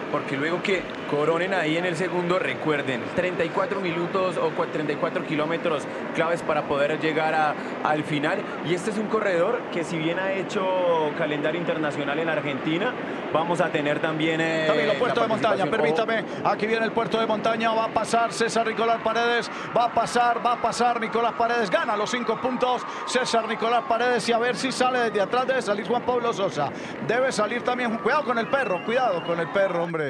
Porque luego que coronen ahí en el segundo, recuerden, treinta y cuatro minutos o treinta y cuatro kilómetros claves para poder llegar a, al final. Y este es un corredor que, si bien ha hecho calendario internacional en Argentina, vamos a tener también... Eh, también el puerto de montaña, permítame. Ojo. Aquí viene el puerto de montaña, va a pasar César Nicolás Paredes, va a pasar, va a pasar Nicolás Paredes, gana los cinco puntos César Nicolás Paredes, y a ver si sale desde atrás. Debe salir Juan Pablo Sosa, debe salir también, cuidado con el perro, cuidado con el perro, hombre.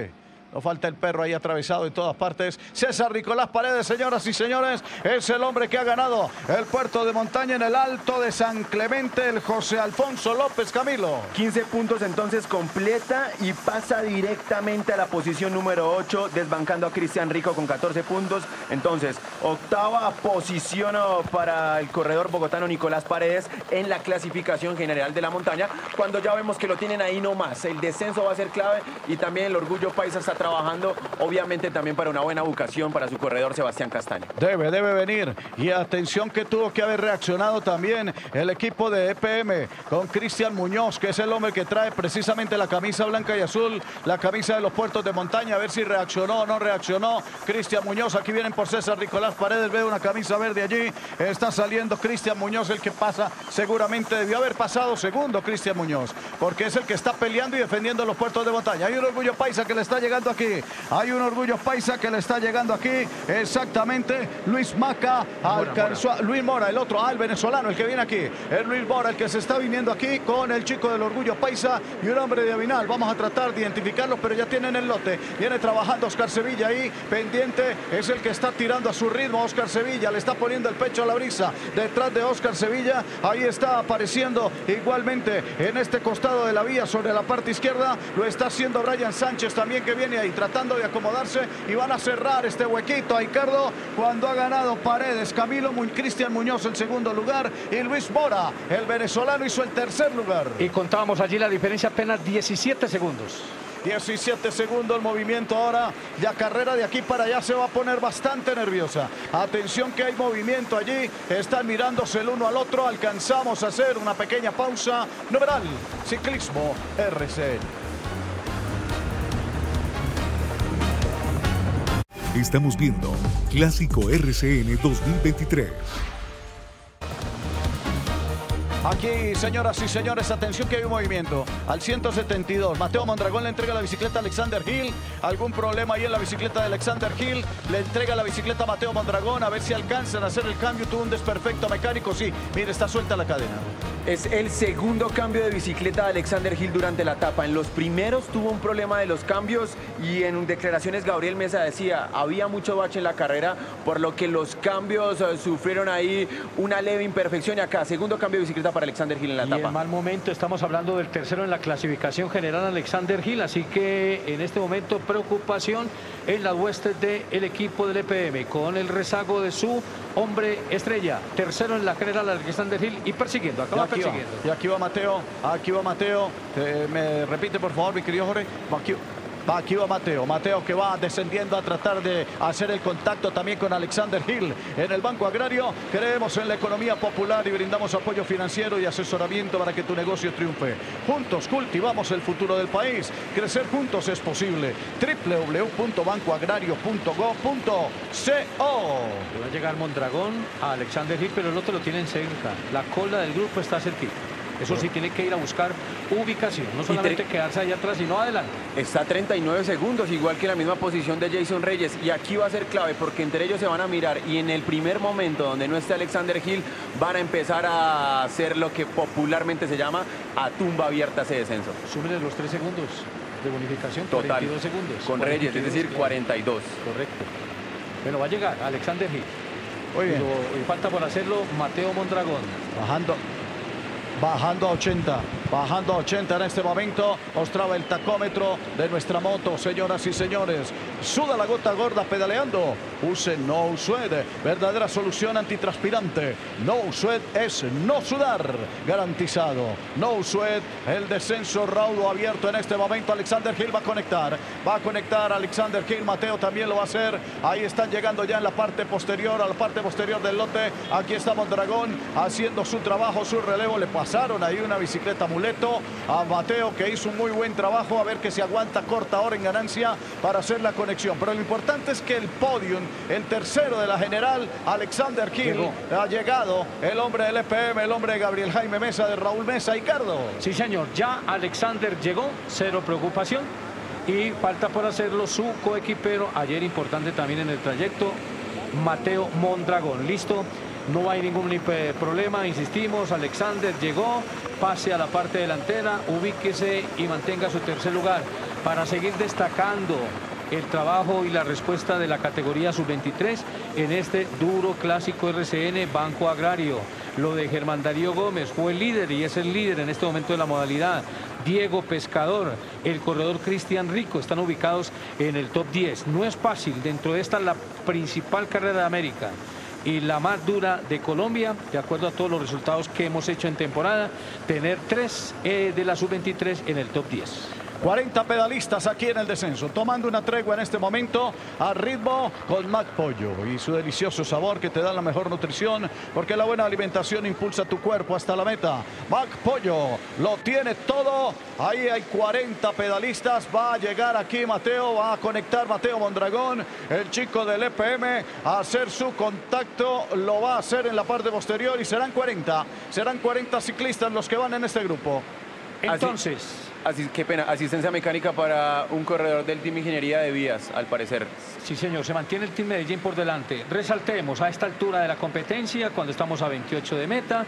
No falta el perro ahí atravesado en todas partes. César Nicolás Paredes, señoras y señores, es el hombre que ha ganado el puerto de montaña en el Alto de San Clemente, el José Alfonso López Camilo. quince puntos entonces completa y pasa directamente a la posición número ocho, desbancando a Cristian Rico con catorce puntos. Entonces, octava posición para el corredor bogotano Nicolás Paredes en la clasificación general de la montaña, cuando ya vemos que lo tienen ahí nomás. El descenso va a ser clave y también el Orgullo Paisa está trabajando, obviamente, también para una buena vocación para su corredor Sebastián Castaño. Debe, debe venir. Y atención que tuvo que haber reaccionado también el equipo de E P M con Cristian Muñoz, que es el hombre que trae precisamente la camisa blanca y azul, la camisa de los puertos de montaña, a ver si reaccionó o no reaccionó Cristian Muñoz. Aquí vienen por César Nicolás Paredes, ve una camisa verde allí, está saliendo Cristian Muñoz, el que pasa. Seguramente debió haber pasado segundo Cristian Muñoz, porque es el que está peleando y defendiendo los puertos de montaña. Hay un Orgullo Paisa que le está llegando aquí, hay un Orgullo Paisa que le está llegando aquí, exactamente. Luis Maca alcanzó a Luis Mora, el otro, al venezolano, el que viene aquí, el Luis Mora, el que se está viniendo aquí con el chico del Orgullo Paisa y un hombre de Avinal. Vamos a tratar de identificarlos, pero ya tienen el lote, viene trabajando Oscar Sevilla ahí, pendiente, es el que está tirando a su ritmo. Oscar Sevilla le está poniendo el pecho a la brisa, detrás de Oscar Sevilla, ahí está apareciendo igualmente en este costado de la vía, sobre la parte izquierda, lo está haciendo Brian Sánchez también, que viene ahí tratando de acomodarse, y van a cerrar este huequito a Ricardo, cuando ha ganado Paredes, Camilo, Cristian Muñoz en segundo lugar, y Luis Mora, el venezolano, hizo el tercer lugar. Y contábamos allí la diferencia, apenas diecisiete segundos. diecisiete segundos el movimiento ahora. La carrera de aquí para allá se va a poner bastante nerviosa. Atención que hay movimiento allí. Están mirándose el uno al otro. Alcanzamos a hacer una pequeña pausa. Numeral Ciclismo R C N. Estamos viendo Clásico R C N dos mil veintitrés. Aquí, señoras y señores, atención que hay un movimiento. Al ciento setenta y dos, Mateo Mondragón le entrega la bicicleta a Alexander Gil. Algún problema ahí en la bicicleta de Alexander Gil. Le entrega la bicicleta a Mateo Mondragón, a ver si alcanzan a hacer el cambio. Tuvo un desperfecto mecánico, sí. Mire, está suelta la cadena. Es el segundo cambio de bicicleta de Alexander Gil durante la etapa. En los primeros tuvo un problema de los cambios y en declaraciones Gabriel Mesa decía, había mucho bache en la carrera, por lo que los cambios sufrieron ahí una leve imperfección. Y acá, segundo cambio de bicicleta para Alexander Gil en la etapa. Y en mal momento, estamos hablando del tercero en la clasificación general Alexander Gil, así que en este momento preocupación en las huestes del equipo del E P M, con el rezago de su hombre estrella, tercero en la general Alexander Gil y persiguiendo, acaba persiguiendo. Y aquí va Mateo, aquí va Mateo, eh, me repite por favor mi querido Jorge, aquí. Va, aquí va Mateo, Mateo que va descendiendo a tratar de hacer el contacto también con Alexander Gil. En el Banco Agrario creemos en la economía popular y brindamos apoyo financiero y asesoramiento para que tu negocio triunfe. Juntos cultivamos el futuro del país. Crecer juntos es posible. doble u doble u doble u punto banco agrario punto gob punto co. Va a llegar Mondragón a Alexander Gil, pero el otro lo tienen cerca. La cola del grupo está cerquita. Eso sí, tiene que ir a buscar ubicación, no solamente quedarse allá atrás, sino adelante. Está a treinta y nueve segundos, igual que la misma posición de Jason Reyes. Y aquí va a ser clave, porque entre ellos se van a mirar. Y en el primer momento donde no esté Alexander Gil, van a empezar a hacer lo que popularmente se llama a tumba abierta ese descenso. Súmenle los tres segundos de bonificación, total, cuarenta y dos segundos. Con Reyes, es decir, cuarenta y dos. Correcto. Bueno, va a llegar Alexander Gil. Muy bien. Y falta por hacerlo Mateo Mondragón. Bajando. Bajando a ochenta, bajando a ochenta en este momento, mostraba el tacómetro de nuestra moto, señoras y señores. Suda la gota gorda pedaleando, use No Sweat, verdadera solución antitranspirante. No Sweat es no sudar, garantizado. No Sweat, el descenso raudo abierto en este momento. Alexander Gil va a conectar, va a conectar Alexander Gil, Mateo también lo va a hacer. Ahí están llegando ya en la parte posterior, a la parte posterior del lote. Aquí está Mondragón haciendo su trabajo, su relevo. Le pasaron ahí una bicicleta muleto a Mateo, que hizo un muy buen trabajo. A ver que se aguanta, corta ahora en ganancia para hacer la conexión. Pero lo importante es que el podium, el tercero de la general, Alexander Gil, llegó. Ha llegado el hombre del E P M, el hombre de Gabriel Jaime Mesa, de Raúl Mesa, Ricardo. Sí, señor, ya Alexander llegó, cero preocupación. Y falta por hacerlo su coequipero, ayer importante también en el trayecto, Mateo Mondragón. Listo. No hay ningún problema, insistimos, Alexander llegó, pase a la parte delantera, ubíquese y mantenga su tercer lugar para seguir destacando el trabajo y la respuesta de la categoría sub veintitrés en este duro clásico R C N Banco Agrario. Lo de Germán Darío Gómez fue el líder y es el líder en este momento de la modalidad. Diego Pescador, el corredor Cristian Rico están ubicados en el top diez. No es fácil, dentro de esta la principal carrera de América y la más dura de Colombia, de acuerdo a todos los resultados que hemos hecho en temporada, tener tres eh, de la sub veintitrés en el top diez. cuarenta pedalistas aquí en el descenso, tomando una tregua en este momento a ritmo con Mac Pollo y su delicioso sabor que te da la mejor nutrición, porque la buena alimentación impulsa tu cuerpo hasta la meta. Mac Pollo lo tiene todo, ahí hay cuarenta pedalistas, va a llegar aquí Mateo, va a conectar Mateo Mondragón, el chico del E P M, a hacer su contacto, lo va a hacer en la parte posterior y serán cuarenta, serán cuarenta ciclistas los que van en este grupo. Entonces, así, así, qué pena, asistencia mecánica para un corredor del Team Ingeniería de Vías, al parecer. Sí, señor, se mantiene el Team Medellín por delante. Resaltemos, a esta altura de la competencia, cuando estamos a veintiocho de meta,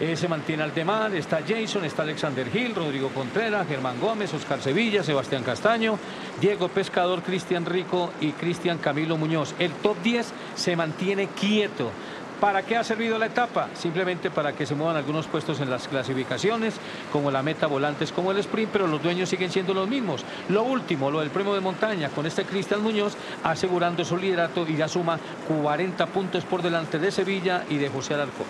eh, se mantiene Aldemar, está Jason, está Alexander Gil, Rodrigo Contreras, Germán Gómez, Oscar Sevilla, Sebastián Castaño, Diego Pescador, Cristian Rico y Cristian Camilo Muñoz. El top diez se mantiene quieto. ¿Para qué ha servido la etapa? Simplemente para que se muevan algunos puestos en las clasificaciones, como la meta, volantes, como el sprint, pero los dueños siguen siendo los mismos. Lo último, lo del premio de montaña, con este Cristian Muñoz asegurando su liderato y ya suma cuarenta puntos por delante de Sevilla y de José Alarcón.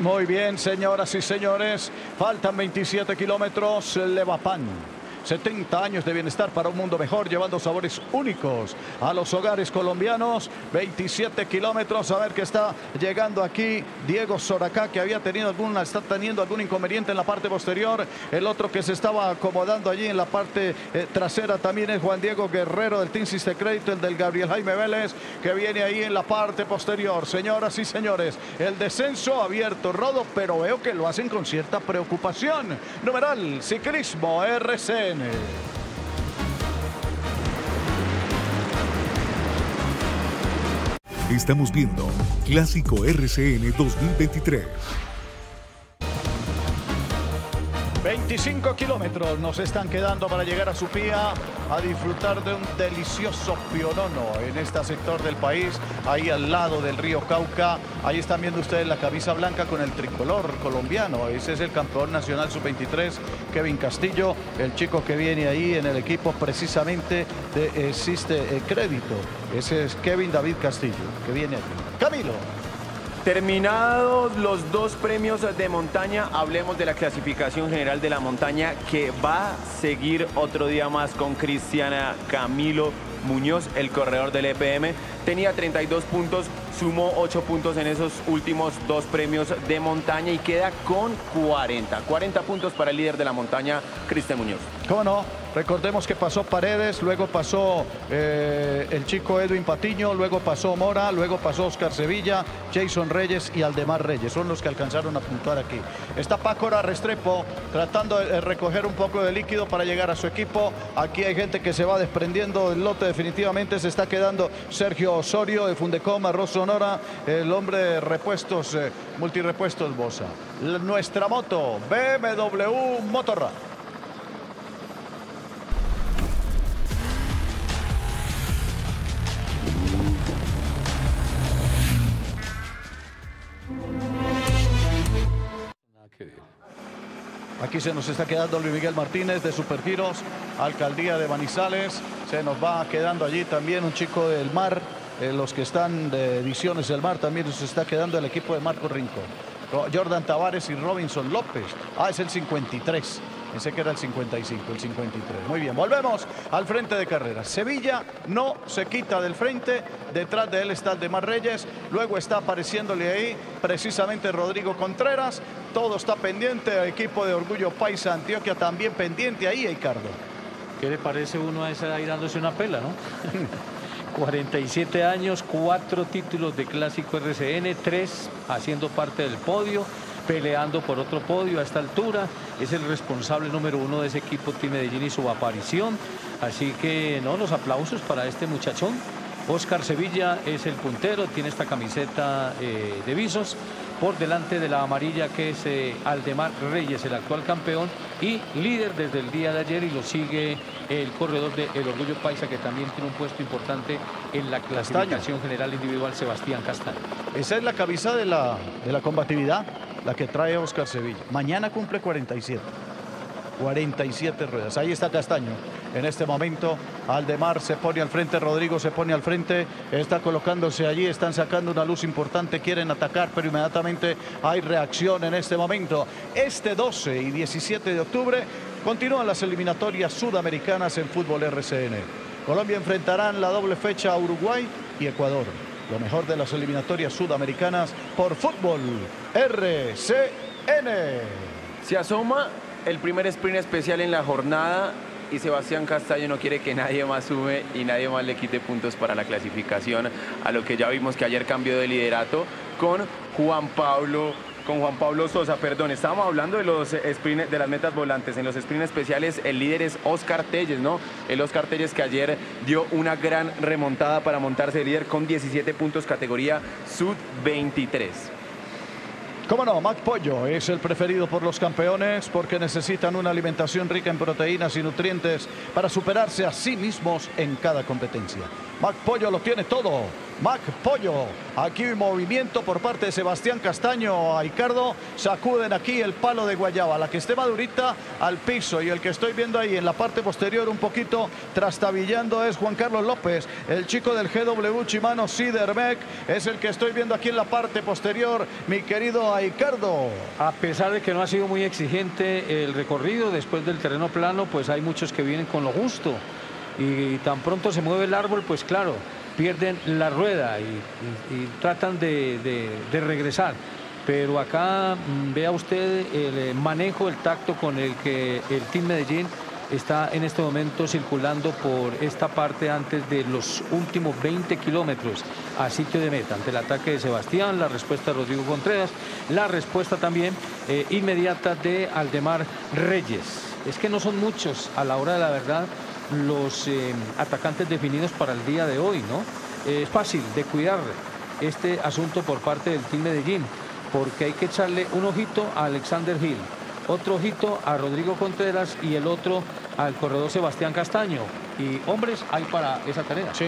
Muy bien, señoras y señores, faltan veintisiete kilómetros, Levapán. setenta años de bienestar para un mundo mejor, llevando sabores únicos a los hogares colombianos. veintisiete kilómetros, a ver qué está llegando aquí Diego Soracá, que había tenido alguna, está teniendo algún inconveniente en la parte posterior. El otro que se estaba acomodando allí en la parte eh, trasera también es Juan Diego Guerrero del Team Sistecrédito, el del Gabriel Jaime Vélez, que viene ahí en la parte posterior. Señoras y señores, el descenso abierto, Rodo, pero veo que lo hacen con cierta preocupación. Numeral Ciclismo R C N. Estamos viendo Clásico R C N dos mil veintitrés. veinticinco kilómetros nos están quedando para llegar a Supía a disfrutar de un delicioso pionono en este sector del país, ahí al lado del río Cauca. Ahí están viendo ustedes la camisa blanca con el tricolor colombiano. Ese es el campeón nacional sub veintitrés, Kevin Castillo, el chico que viene ahí en el equipo precisamente de Sistecrédito. Ese es Kevin David Castillo, que viene aquí. Camilo. Terminados los dos premios de montaña, hablemos de la clasificación general de la montaña, que va a seguir otro día más con Cristiana Camilo Muñoz, el corredor del E P M. Tenía treinta y dos puntos, sumó ocho puntos en esos últimos dos premios de montaña y queda con cuarenta. cuarenta puntos para el líder de la montaña, Cristian Muñoz. ¿Cómo no? Recordemos que pasó Paredes, luego pasó eh, el chico Edwin Patiño, luego pasó Mora, luego pasó Oscar Sevilla, Jason Reyes y Aldemar Reyes. Son los que alcanzaron a puntuar aquí. Está Pácora Restrepo tratando de recoger un poco de líquido para llegar a su equipo. Aquí hay gente que se va desprendiendo del lote definitivamente. Se está quedando Sergio Osorio de Fundecom, Arroz Sonora, el hombre de repuestos, eh, multirepuestos Bosa. Nuestra moto, B M W Motorrad. Aquí se nos está quedando Luis Miguel Martínez de Supergiros, Alcaldía de Manizales. Se nos va quedando allí también un chico del Mar. Eh, los que están de Ediciones del Mar también nos está quedando el equipo de Marco Rincón. Jordan Tavares y Robinson López. Ah, es el cincuenta y tres. Pensé que era el cincuenta y cinco, el cincuenta y tres. Muy bien, volvemos al frente de carrera. Sevilla no se quita del frente. Detrás de él está Aldemar Reyes. Luego está apareciéndole ahí precisamente Rodrigo Contreras. Todo está pendiente. El equipo de Orgullo Paisa Antioquia también pendiente ahí, Ricardo. ¿Qué le parece uno a esa ahí dándose una pela, no? cuarenta y siete años, cuatro títulos de Clásico R C N, tres haciendo parte del podio, peleando por otro podio a esta altura. Es el responsable número uno de ese equipo Team Medellín y su aparición. Así que, no, los aplausos para este muchachón. Oscar Sevilla es el puntero, tiene esta camiseta eh, de visos. por delante de la amarilla, que es eh, Aldemar Reyes, el actual campeón y líder desde el día de ayer, y lo sigue el corredor de El Orgullo Paisa, que también tiene un puesto importante en la clasificación general individual, Sebastián Castaño. Esa es la cabeza de la, de la combatividad, la que trae Oscar Sevilla. Mañana cumple cuarenta y siete, cuarenta y siete ruedas. Ahí está Castaño. En este momento, Aldemar se pone al frente, Rodrigo se pone al frente, está colocándose allí, están sacando una luz importante, quieren atacar, pero inmediatamente hay reacción en este momento. Este doce y diecisiete de octubre continúan las eliminatorias sudamericanas en fútbol R C N. Colombia enfrentará en la doble fecha a Uruguay y Ecuador. Lo mejor de las eliminatorias sudamericanas por fútbol R C N. Se asoma el primer sprint especial en la jornada, y Sebastián Castaño no quiere que nadie más sume y nadie más le quite puntos para la clasificación, a lo que ya vimos que ayer cambió de liderato con Juan Pablo, con Juan Pablo Sosa, perdón. Estábamos hablando de los sprint, de las metas volantes. En los sprint especiales el líder es Oscar Telles, ¿no? El Oscar Telles que ayer dio una gran remontada para montarse de líder con diecisiete puntos, categoría sub veintitrés. Cómo no, Mac Pollo es el preferido por los campeones porque necesitan una alimentación rica en proteínas y nutrientes para superarse a sí mismos en cada competencia. Mac Pollo lo tiene todo. Mac Pollo. Aquí movimiento por parte de Sebastián Castaño a Ricardo. Sacuden aquí el palo de guayaba. La que esté madurita al piso, y el que estoy viendo ahí en la parte posterior un poquito trastabillando es Juan Carlos López, el chico del G W Shimano Sidermec. Es el que estoy viendo aquí en la parte posterior, mi querido Ricardo. A pesar de que no ha sido muy exigente el recorrido después del terreno plano, pues hay muchos que vienen con lo justo, y tan pronto se mueve el árbol, pues claro, pierden la rueda y, y, y tratan de, de, de regresar. Pero acá vea usted el manejo, el tacto con el que el Team Medellín está en este momento circulando por esta parte antes de los últimos veinte kilómetros a sitio de meta. Ante el ataque de Sebastián, la respuesta de Rodrigo Contreras, la respuesta también eh, inmediata de Aldemar Reyes. Es que no son muchos a la hora de la verdad los eh, atacantes definidos para el día de hoy, ¿no? Eh, es fácil de cuidar este asunto por parte del Team Medellín, porque hay que echarle un ojito a Alexander Gil, otro ojito a Rodrigo Contreras y el otro al corredor Sebastián Castaño. Y hombres hay para esa tarea. Sí,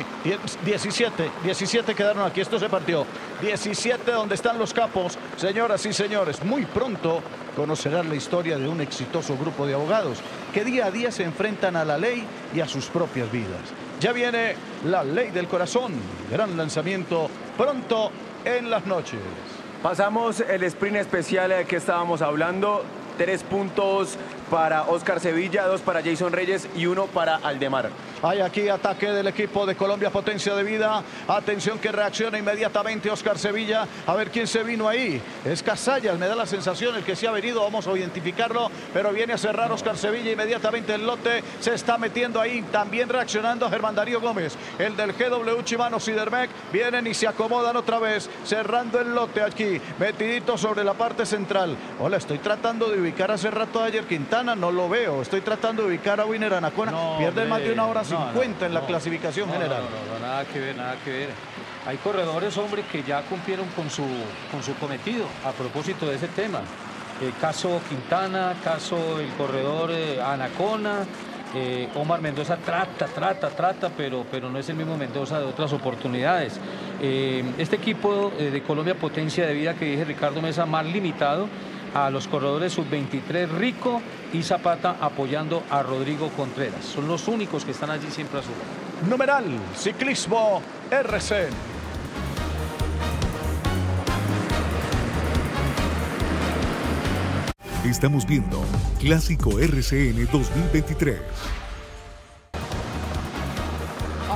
diecisiete, diecisiete quedaron aquí. Esto se partió. diecisiete donde están los capos. Señoras y señores, muy pronto conocerán la historia de un exitoso grupo de abogados que día a día se enfrentan a la ley y a sus propias vidas. Ya viene La Ley del Corazón. Gran lanzamiento pronto en las noches. Pasamos el sprint especial que estábamos hablando. Tres puntos para Oscar Sevilla, dos para Jason Reyes y uno para Aldemar. Hay aquí ataque del equipo de Colombia, potencia de vida. Atención que reacciona inmediatamente Oscar Sevilla. A ver quién se vino ahí. Es Casallas, me da la sensación el que se ha venido. Vamos a identificarlo, pero viene a cerrar Oscar Sevilla inmediatamente el lote. Se está metiendo ahí, también reaccionando Germán Darío Gómez, el del G W Shimano Sidermec. Vienen y se acomodan otra vez, cerrando el lote aquí, metidito sobre la parte central. Hola, estoy tratando de ubicar hace rato a ayer Quintana, no lo veo. Estoy tratando de ubicar a Winner Anacona. No, pierde hombre, más de una hora cincuenta no, no, en la no, clasificación no, general. No, no, no, nada que ver, nada que ver. Hay corredores, hombre, que ya cumplieron con su, con su cometido a propósito de ese tema. El caso Quintana, caso el corredor eh, Anacona. Eh, Omar Mendoza trata, trata, trata, pero, pero no es el mismo Mendoza de otras oportunidades. Eh, este equipo eh, de Colombia, potencia de vida que dije, Ricardo Mesa, más limitado a los corredores sub veintitrés, Rico y Zapata, apoyando a Rodrigo Contreras. Son los únicos que están allí siempre a su lado. Numeral Ciclismo R C N. Estamos viendo Clásico R C N dos mil veintitrés.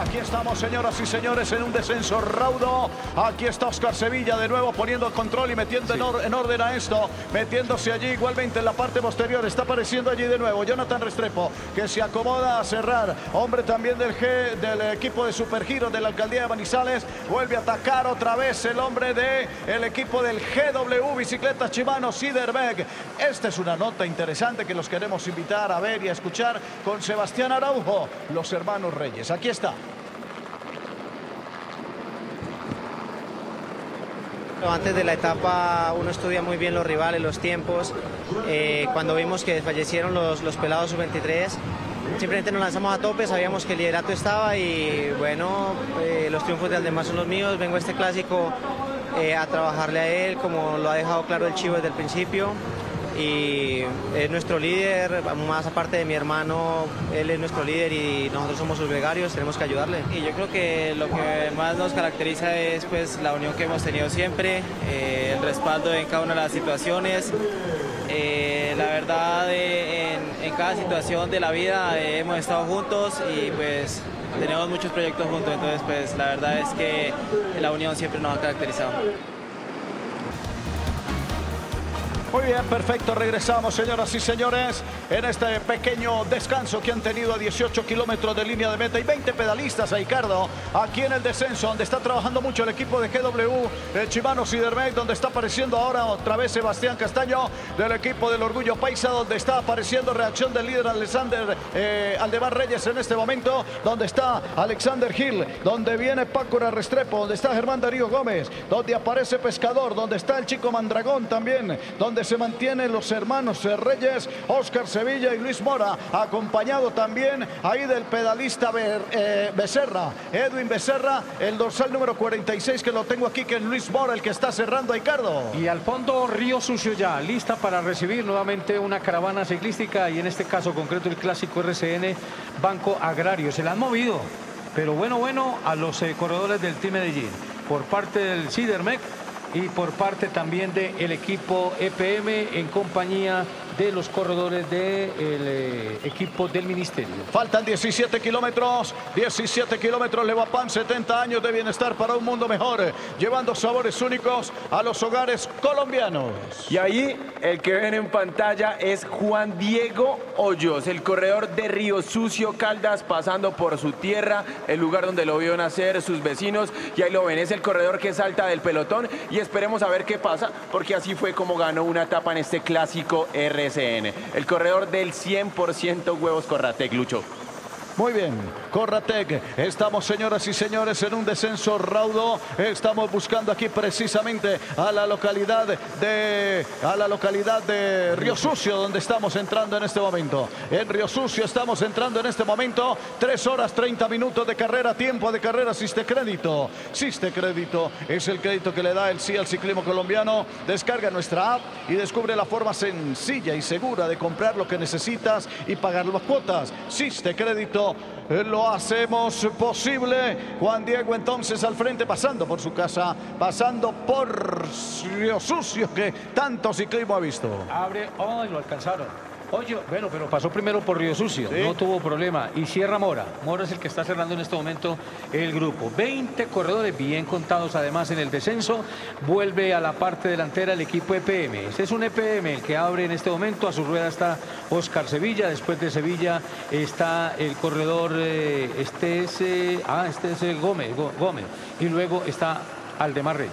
Aquí estamos, señoras y señores, en un descenso raudo. Aquí está Oscar Sevilla de nuevo poniendo el control y metiendo sí. en, or en orden a esto. Metiéndose allí igualmente en la parte posterior. Está apareciendo allí de nuevo Jonathan Restrepo, que se acomoda a cerrar. Hombre también del, G del equipo de Supergiro de la alcaldía de Manizales. Vuelve a atacar otra vez el hombre del equipo del G W Bicicletas Shimano Sidermec. Esta es una nota interesante que los queremos invitar a ver y a escuchar con Sebastián Araujo, los hermanos Reyes. Aquí está. Antes de la etapa uno estudia muy bien los rivales, los tiempos. Eh, cuando vimos que fallecieron los, los pelados sub veintitrés, simplemente nos lanzamos a tope, sabíamos que el liderato estaba y bueno, eh, los triunfos de Aldemar son los míos. Vengo a este clásico eh, a trabajarle a él, como lo ha dejado claro el Chivo desde el principio. Y es nuestro líder, más aparte de mi hermano, él es nuestro líder y nosotros somos sus gregarios, tenemos que ayudarle. Y yo creo que lo que más nos caracteriza es pues la unión que hemos tenido siempre, eh, el respaldo en cada una de las situaciones. Eh, la verdad, eh, en, en cada situación de la vida eh, hemos estado juntos y pues tenemos muchos proyectos juntos, entonces pues la verdad es que la unión siempre nos ha caracterizado. Muy bien, perfecto. Regresamos, señoras y señores, en este pequeño descanso que han tenido a dieciocho kilómetros de línea de meta y veinte pedalistas, a Ricardo, aquí en el descenso, donde está trabajando mucho el equipo de G W Shimano Sidermec, donde está apareciendo ahora otra vez Sebastián Castaño del equipo del Orgullo Paisa, donde está apareciendo reacción del líder Alexander, eh, Aldemar Reyes en este momento, donde está Alexander Gil, donde viene Paco Restrepo, donde está Germán Darío Gómez, donde aparece Pescador, donde está el chico Mondragón también, donde se mantienen los hermanos Reyes, Oscar Sevilla y Luis Mora, acompañado también ahí del pedalista Be eh, Becerra, Edwin Becerra, el dorsal número cuarenta y seis que lo tengo aquí, que es Luis Mora, el que está cerrando a Ricardo. Y al fondo Riosucio ya, lista para recibir nuevamente una caravana ciclística y en este caso concreto el clásico R C N Banco Agrario. Se la han movido, pero bueno, bueno, a los eh, corredores del Team Medellín, por parte del Sidermec, y por parte también del equipo E P M en compañía de los corredores del eh, equipo del ministerio. Faltan diecisiete kilómetros, diecisiete kilómetros, Levapan, setenta años de bienestar para un mundo mejor, llevando sabores únicos a los hogares colombianos. Y ahí el que ven en pantalla es Juan Diego Hoyos, el corredor de Riosucio, Caldas, pasando por su tierra, el lugar donde lo vio nacer, sus vecinos, y ahí lo ven, es el corredor que salta del pelotón y esperemos a ver qué pasa, porque así fue como ganó una etapa en este clásico R. El corredor del cien por ciento huevos Corratec, Lucho. Muy bien, Corratec, estamos, señoras y señores, en un descenso raudo. Estamos buscando aquí precisamente a la localidad de a la localidad de Riosucio, donde estamos entrando en este momento. En Riosucio estamos entrando en este momento. tres horas treinta minutos de carrera, tiempo de carrera Sistecrédito. Sistecrédito es el crédito que le da el sí al ciclismo colombiano. Descarga nuestra app y descubre la forma sencilla y segura de comprar lo que necesitas y pagar las cuotas. Sistecrédito lo hacemos posible. Juan Diego entonces al frente, pasando por su casa, pasando por Riosucio, que tanto ciclismo ha visto. Abre, oh, lo alcanzaron. Oye, bueno, pero pasó primero por Riosucio, ¿sí? No tuvo problema. Y cierra Mora. Mora es el que está cerrando en este momento el grupo. veinte corredores bien contados además en el descenso. Vuelve a la parte delantera el equipo E P M. Este es un E P M el que abre en este momento. A su rueda está Oscar Sevilla. Después de Sevilla está el corredor, eh, este es, eh, ah, este es el Gómez, Gómez. Y luego está Aldemar Reyes.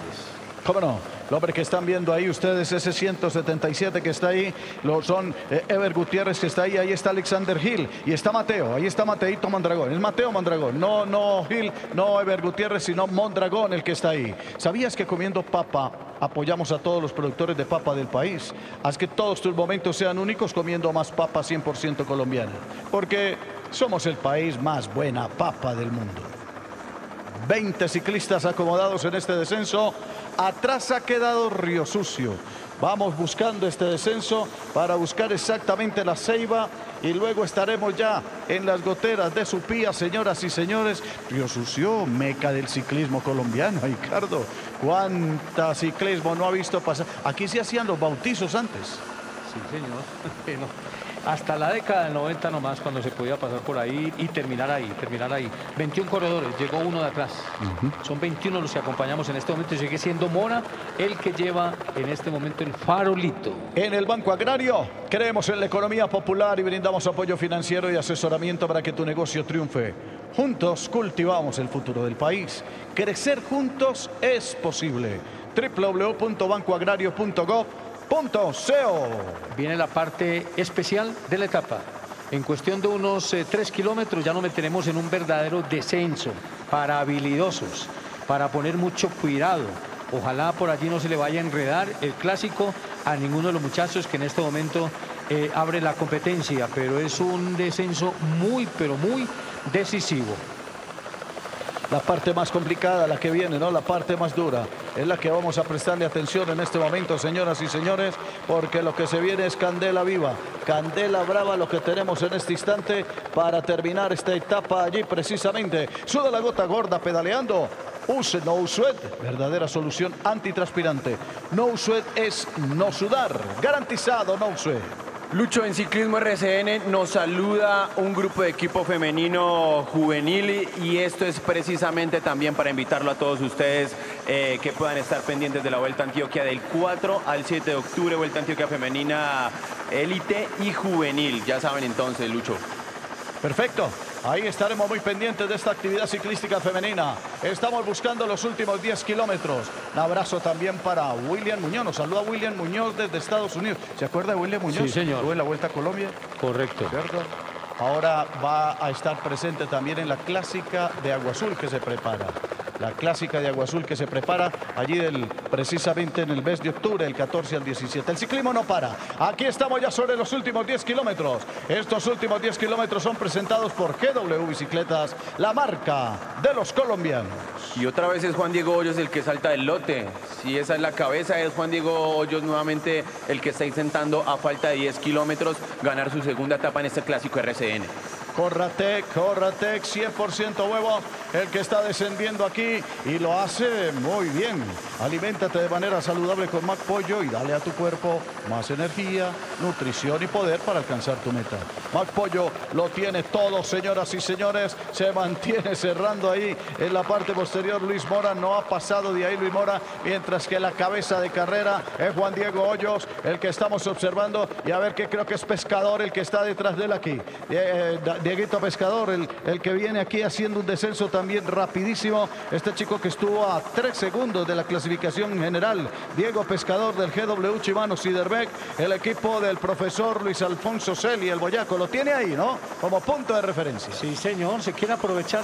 ¿Cómo no? El hombre que están viendo ahí ustedes, ese ciento setenta y siete que está ahí, lo son eh, Ever Gutiérrez que está ahí, ahí está Alexander Gil y está Mateo, ahí está Mateito Mondragón, es Mateo Mondragón, no, no Gil, no Ever Gutiérrez, sino Mondragón el que está ahí. ¿Sabías que comiendo papa apoyamos a todos los productores de papa del país? Haz que todos tus momentos sean únicos comiendo más papa cien por ciento colombiana, porque somos el país más buena papa del mundo. veinte ciclistas acomodados en este descenso. Atrás ha quedado Riosucio. Vamos buscando este descenso para buscar exactamente la ceiba y luego estaremos ya en las goteras de Supía, señoras y señores. Riosucio, meca del ciclismo colombiano, Ricardo. ¿Cuánta ciclismo no ha visto pasar? Aquí se hacían los bautizos antes. Sí, señor. Hasta la década del noventa nomás, cuando se podía pasar por ahí y terminar ahí, terminar ahí. veintiún corredores, llegó uno de atrás. Uh-huh. Son veintiuno los que acompañamos en este momento. Sigue siendo Mora el que lleva en este momento el farolito. En el Banco Agrario creemos en la economía popular y brindamos apoyo financiero y asesoramiento para que tu negocio triunfe. Juntos cultivamos el futuro del país. Crecer juntos es posible. doble u doble u doble u punto banco agrario punto gov punto co. Viene la parte especial de la etapa. En cuestión de unos eh, tres kilómetros ya nos meteremos en un verdadero descenso para habilidosos, para poner mucho cuidado, Ojalá por allí no se le vaya a enredar el clásico a ninguno de los muchachos que en este momento eh, abre la competencia. Pero es un descenso muy, pero muy decisivo. La parte más complicada, la que viene, ¿no? La parte más dura es la que vamos a prestarle atención en este momento, señoras y señores, porque lo que se viene es candela viva, candela brava, lo que tenemos en este instante para terminar esta etapa allí precisamente. Suda la gota gorda pedaleando. Use No Sweat, verdadera solución antitranspirante. No Sweat es no sudar, garantizado No Sweat. Lucho, en Ciclismo R C N nos saluda un grupo de equipo femenino juvenil y esto es precisamente también para invitarlo a todos ustedes eh, que puedan estar pendientes de la Vuelta a Antioquia del cuatro al siete de octubre, Vuelta a Antioquia femenina, élite y juvenil. Ya saben entonces, Lucho. Perfecto. Ahí estaremos muy pendientes de esta actividad ciclística femenina. Estamos buscando los últimos diez kilómetros. Un abrazo también para William Muñoz. Nos saluda William Muñoz desde Estados Unidos. ¿Se acuerda de William Muñoz? Sí, señor. Tuvo en la Vuelta a Colombia. Correcto. ¿Cierto? Ahora va a estar presente también en la Clásica de Agua Azul que se prepara. La Clásica de Agua Azul que se prepara allí del, precisamente en el mes de octubre, del catorce al diecisiete. El ciclismo no para. Aquí estamos ya sobre los últimos diez kilómetros. Estos últimos diez kilómetros son presentados por G W Bicicletas, la marca de los colombianos. Y otra vez es Juan Diego Hoyos el que salta del lote. Si esa es la cabeza, es Juan Diego Hoyos nuevamente el que está intentando a falta de diez kilómetros ganar su segunda etapa en este clásico R C N. Corratec, Corratec, cien por ciento huevo, el que está descendiendo aquí y lo hace muy bien. Aliméntate de manera saludable con Mac Pollo y dale a tu cuerpo más energía, nutrición y poder para alcanzar tu meta. Mac Pollo lo tiene todo, señoras y señores. Se mantiene cerrando ahí en la parte posterior. Luis Mora no ha pasado de ahí, Luis Mora, mientras que la cabeza de carrera es Juan Diego Hoyos, el que estamos observando. Y a ver, que creo que es Pescador el que está detrás de él aquí. Eh, Dieguito Pescador, el, el que viene aquí haciendo un descenso también rapidísimo. Este chico que estuvo a tres segundos de la clasificación general. Diego Pescador del G W Shimano Sidermec. El equipo del profesor Luis Alfonso Celi, el boyaco, lo tiene ahí, ¿no? Como punto de referencia. Sí, señor. Se quiere aprovechar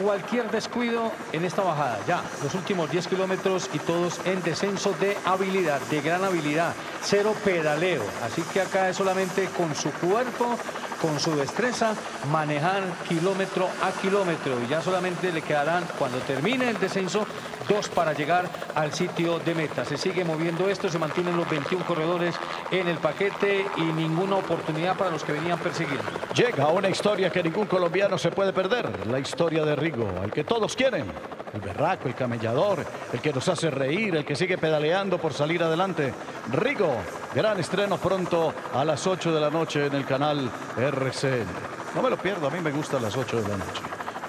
cualquier descuido en esta bajada. Ya, los últimos diez kilómetros y todos en descenso de habilidad, de gran habilidad. Cero pedaleo. Así que acá es solamente con su cuerpo, con su destreza, manejar kilómetro a kilómetro. Y ya solamente le quedarán, cuando termine el descenso, dos para llegar al sitio de meta. Se sigue moviendo esto, se mantienen los veintiún corredores en el paquete y ninguna oportunidad para los que venían persiguiendo. Llega una historia que ningún colombiano se puede perder, la historia de Rigo, al que todos quieren. El berraco, el camellador, el que nos hace reír, el que sigue pedaleando por salir adelante. Rigo, gran estreno pronto a las ocho de la noche en el canal R C N. No me lo pierdo, a mí me gusta a las ocho de la noche.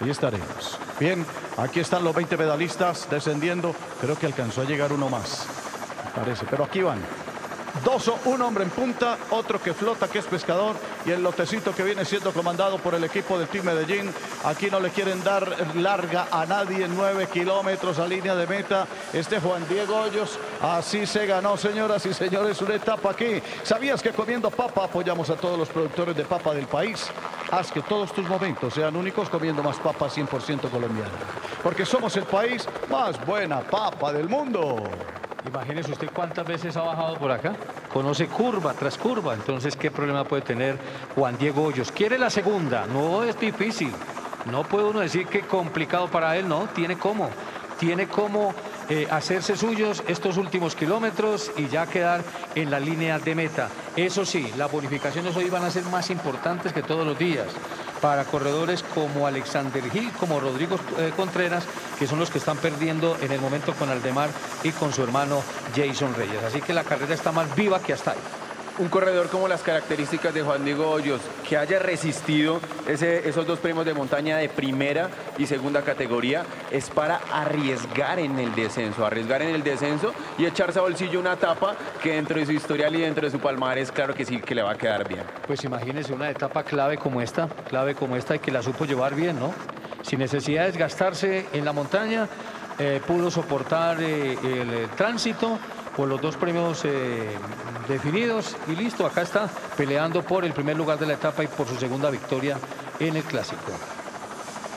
Y estaremos. Bien, aquí están los veinte pedalistas descendiendo. Creo que alcanzó a llegar uno más, me parece. Pero aquí van. Dos o un hombre en punta, otro que flota, que es Pescador, y el lotecito que viene siendo comandado por el equipo del Team Medellín. Aquí no le quieren dar larga a nadie. Nueve kilómetros a línea de meta. Este Juan Diego Hoyos, así se ganó, señoras y señores, una etapa aquí. ¿Sabías que comiendo papa apoyamos a todos los productores de papa del país? Haz que todos tus momentos sean únicos comiendo más papa cien por ciento colombiana, porque somos el país más buena papa del mundo. Imagínese usted cuántas veces ha bajado por acá. Conoce curva tras curva. Entonces, ¿qué problema puede tener Juan Diego Hoyos? Quiere la segunda. No es difícil. No puede uno decir que complicado para él. No, tiene cómo. Tiene cómo eh, hacerse suyos estos últimos kilómetros y ya quedar en la línea de meta. Eso sí, las bonificaciones hoy van a ser más importantes que todos los días. Para corredores como Alexander Gil, como Rodrigo eh, Contreras, que son los que están perdiendo en el momento con Aldemar y con su hermano Jason Reyes. Así que la carrera está más viva que hasta ahí. Un corredor como las características de Juan Diego Hoyos, que haya resistido ese, esos dos premios de montaña de primera y segunda categoría, es para arriesgar en el descenso, arriesgar en el descenso y echarse a bolsillo una etapa que dentro de su historial y dentro de su palmarés, claro que sí, que le va a quedar bien. Pues imagínese una etapa clave como esta, clave como esta y que la supo llevar bien, ¿no? Sin necesidad de desgastarse en la montaña, eh, pudo soportar eh, el, el tránsito por los dos premios eh, definidos y listo, acá está peleando por el primer lugar de la etapa y por su segunda victoria en el clásico.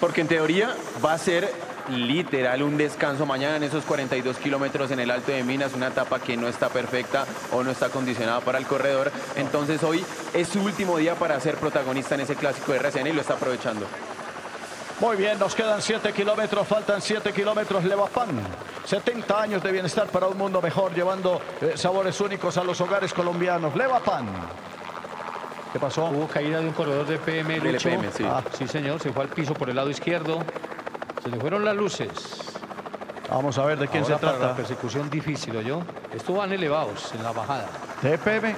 Porque en teoría va a ser literal un descanso mañana en esos cuarenta y dos kilómetros en el Alto de Minas, una etapa que no está perfecta o no está condicionada para el corredor. Entonces hoy es su último día para ser protagonista en ese clásico de R C N y lo está aprovechando. Muy bien, nos quedan siete kilómetros, faltan siete kilómetros, Levapan. setenta años de bienestar para un mundo mejor, llevando eh, sabores únicos a los hogares colombianos. Levapan. ¿Qué pasó? Hubo caída de un corredor de E P M. El E P M, sí. Ah, sí, señor, se fue al piso por el lado izquierdo. Se le fueron las luces. Vamos a ver de quién Ahora se trata. La persecución difícil, ¿oyó? Estos van elevados en la bajada. ¿De E P M?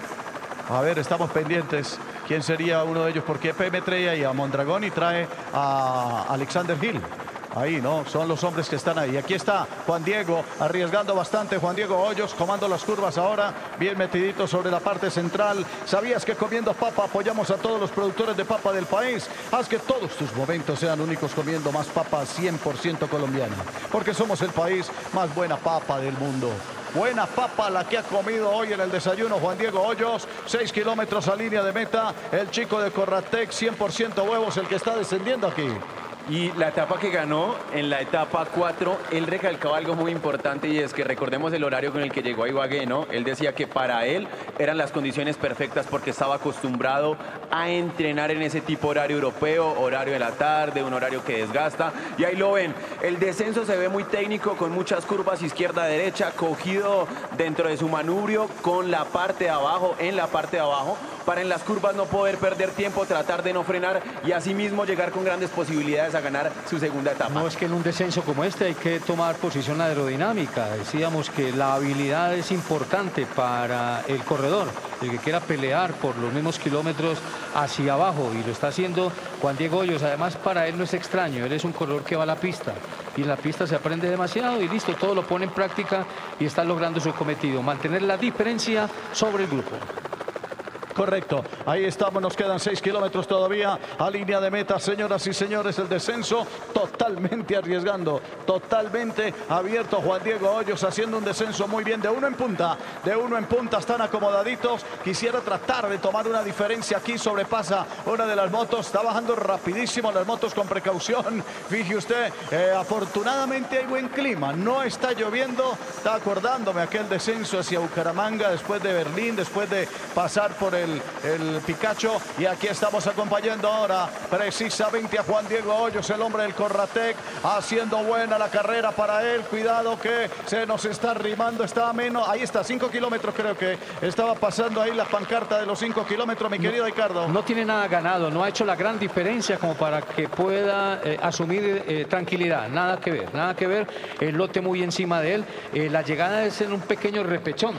A ver, estamos pendientes. ¿Quién sería uno de ellos? Porque E P M trae ahí a Mondragón y trae a Alexander Gil. Ahí, ¿no? Son los hombres que están ahí. Aquí está Juan Diego, arriesgando bastante. Juan Diego Hoyos, comando las curvas ahora. Bien metidito sobre la parte central. ¿Sabías que comiendo papa apoyamos a todos los productores de papa del país? Haz que todos tus momentos sean únicos comiendo más papa cien por ciento colombiana. Porque somos el país más buena papa del mundo. Buena papa la que ha comido hoy en el desayuno Juan Diego Hoyos. Seis kilómetros a línea de meta. El chico de Corratec, cien por ciento huevos, el que está descendiendo aquí. Y la etapa que ganó, en la etapa cuatro, él recalcaba algo muy importante, y es que recordemos el horario con el que llegó a Ibagué, ¿no? Él decía que para él eran las condiciones perfectas porque estaba acostumbrado a entrenar en ese tipo de horario europeo, horario de la tarde, un horario que desgasta. Y ahí lo ven, el descenso se ve muy técnico, con muchas curvas izquierda-derecha, cogido dentro de su manubrio, con la parte de abajo, en la parte de abajo, para en las curvas no poder perder tiempo, tratar de no frenar y asimismo llegar con grandes posibilidades a ganar su segunda etapa. No, es que en un descenso como este hay que tomar posición aerodinámica. Decíamos que la habilidad es importante para el corredor, el que quiera pelear por los mismos kilómetros hacia abajo, y lo está haciendo Juan Diego Hoyos. Además, para él no es extraño, él es un corredor que va a la pista, y en la pista se aprende demasiado y listo, todo lo pone en práctica y está logrando su cometido, mantener la diferencia sobre el grupo. Correcto, ahí estamos, nos quedan seis kilómetros todavía a línea de meta, señoras y señores. El descenso totalmente arriesgando, totalmente abierto. Juan Diego Hoyos haciendo un descenso muy bien, de uno en punta, de uno en punta, están acomodaditos. Quisiera tratar de tomar una diferencia aquí, sobrepasa una de las motos, está bajando rapidísimo las motos con precaución. Fije usted, eh, afortunadamente hay buen clima, no está lloviendo. Está acordándome aquel descenso hacia Bucaramanga, después de Berlín, después de pasar por el El, el Picacho, y aquí estamos acompañando ahora precisamente a Juan Diego Hoyos, el hombre del Corratec, haciendo buena la carrera para él. Cuidado que se nos está arrimando, está menos, ahí está, cinco kilómetros, creo que estaba pasando ahí la pancarta de los cinco kilómetros, mi querido Ricardo. No tiene nada ganado, no ha hecho la gran diferencia como para que pueda eh, asumir eh, tranquilidad, nada que ver, nada que ver, el lote muy encima de él, eh, la llegada es en un pequeño repechón.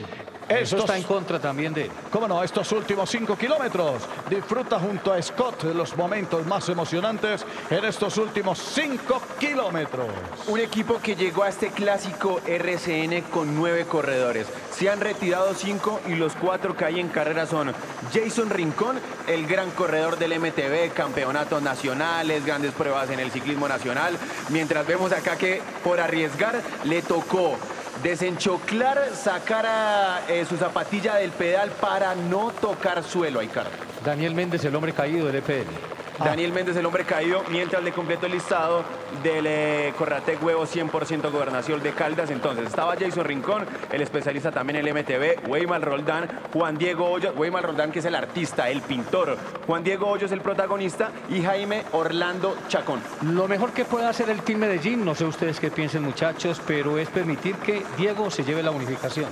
Estos, Eso está en contra también de él. Cómo no, estos últimos cinco kilómetros. Disfruta junto a Scott de los momentos más emocionantes en estos últimos cinco kilómetros. Un equipo que llegó a este clásico R C N con nueve corredores. Se han retirado cinco y los cuatro que hay en carrera son Jason Rincón, el gran corredor del M T B, campeonatos nacionales, grandes pruebas en el ciclismo nacional. Mientras vemos acá que por arriesgar le tocó desenchoclar, sacar a, eh, su zapatilla del pedal para no tocar suelo, Aicardo. Daniel Méndez, el hombre caído del E P M. Ah. Daniel Méndez, el hombre caído, mientras le completo el listado del eh, Corratec Huevo cien por ciento Gobernación de Caldas. Entonces, estaba Jason Rincón, el especialista también en el M T B, Weimar Roldán, Juan Diego Hoyos, Weimar Roldán que es el artista, el pintor, Juan Diego Hoyos el protagonista y Jaime Orlando Chacón. Lo mejor que puede hacer el Team Medellín, no sé ustedes qué piensen, muchachos, pero es permitir que Diego se lleve la unificación,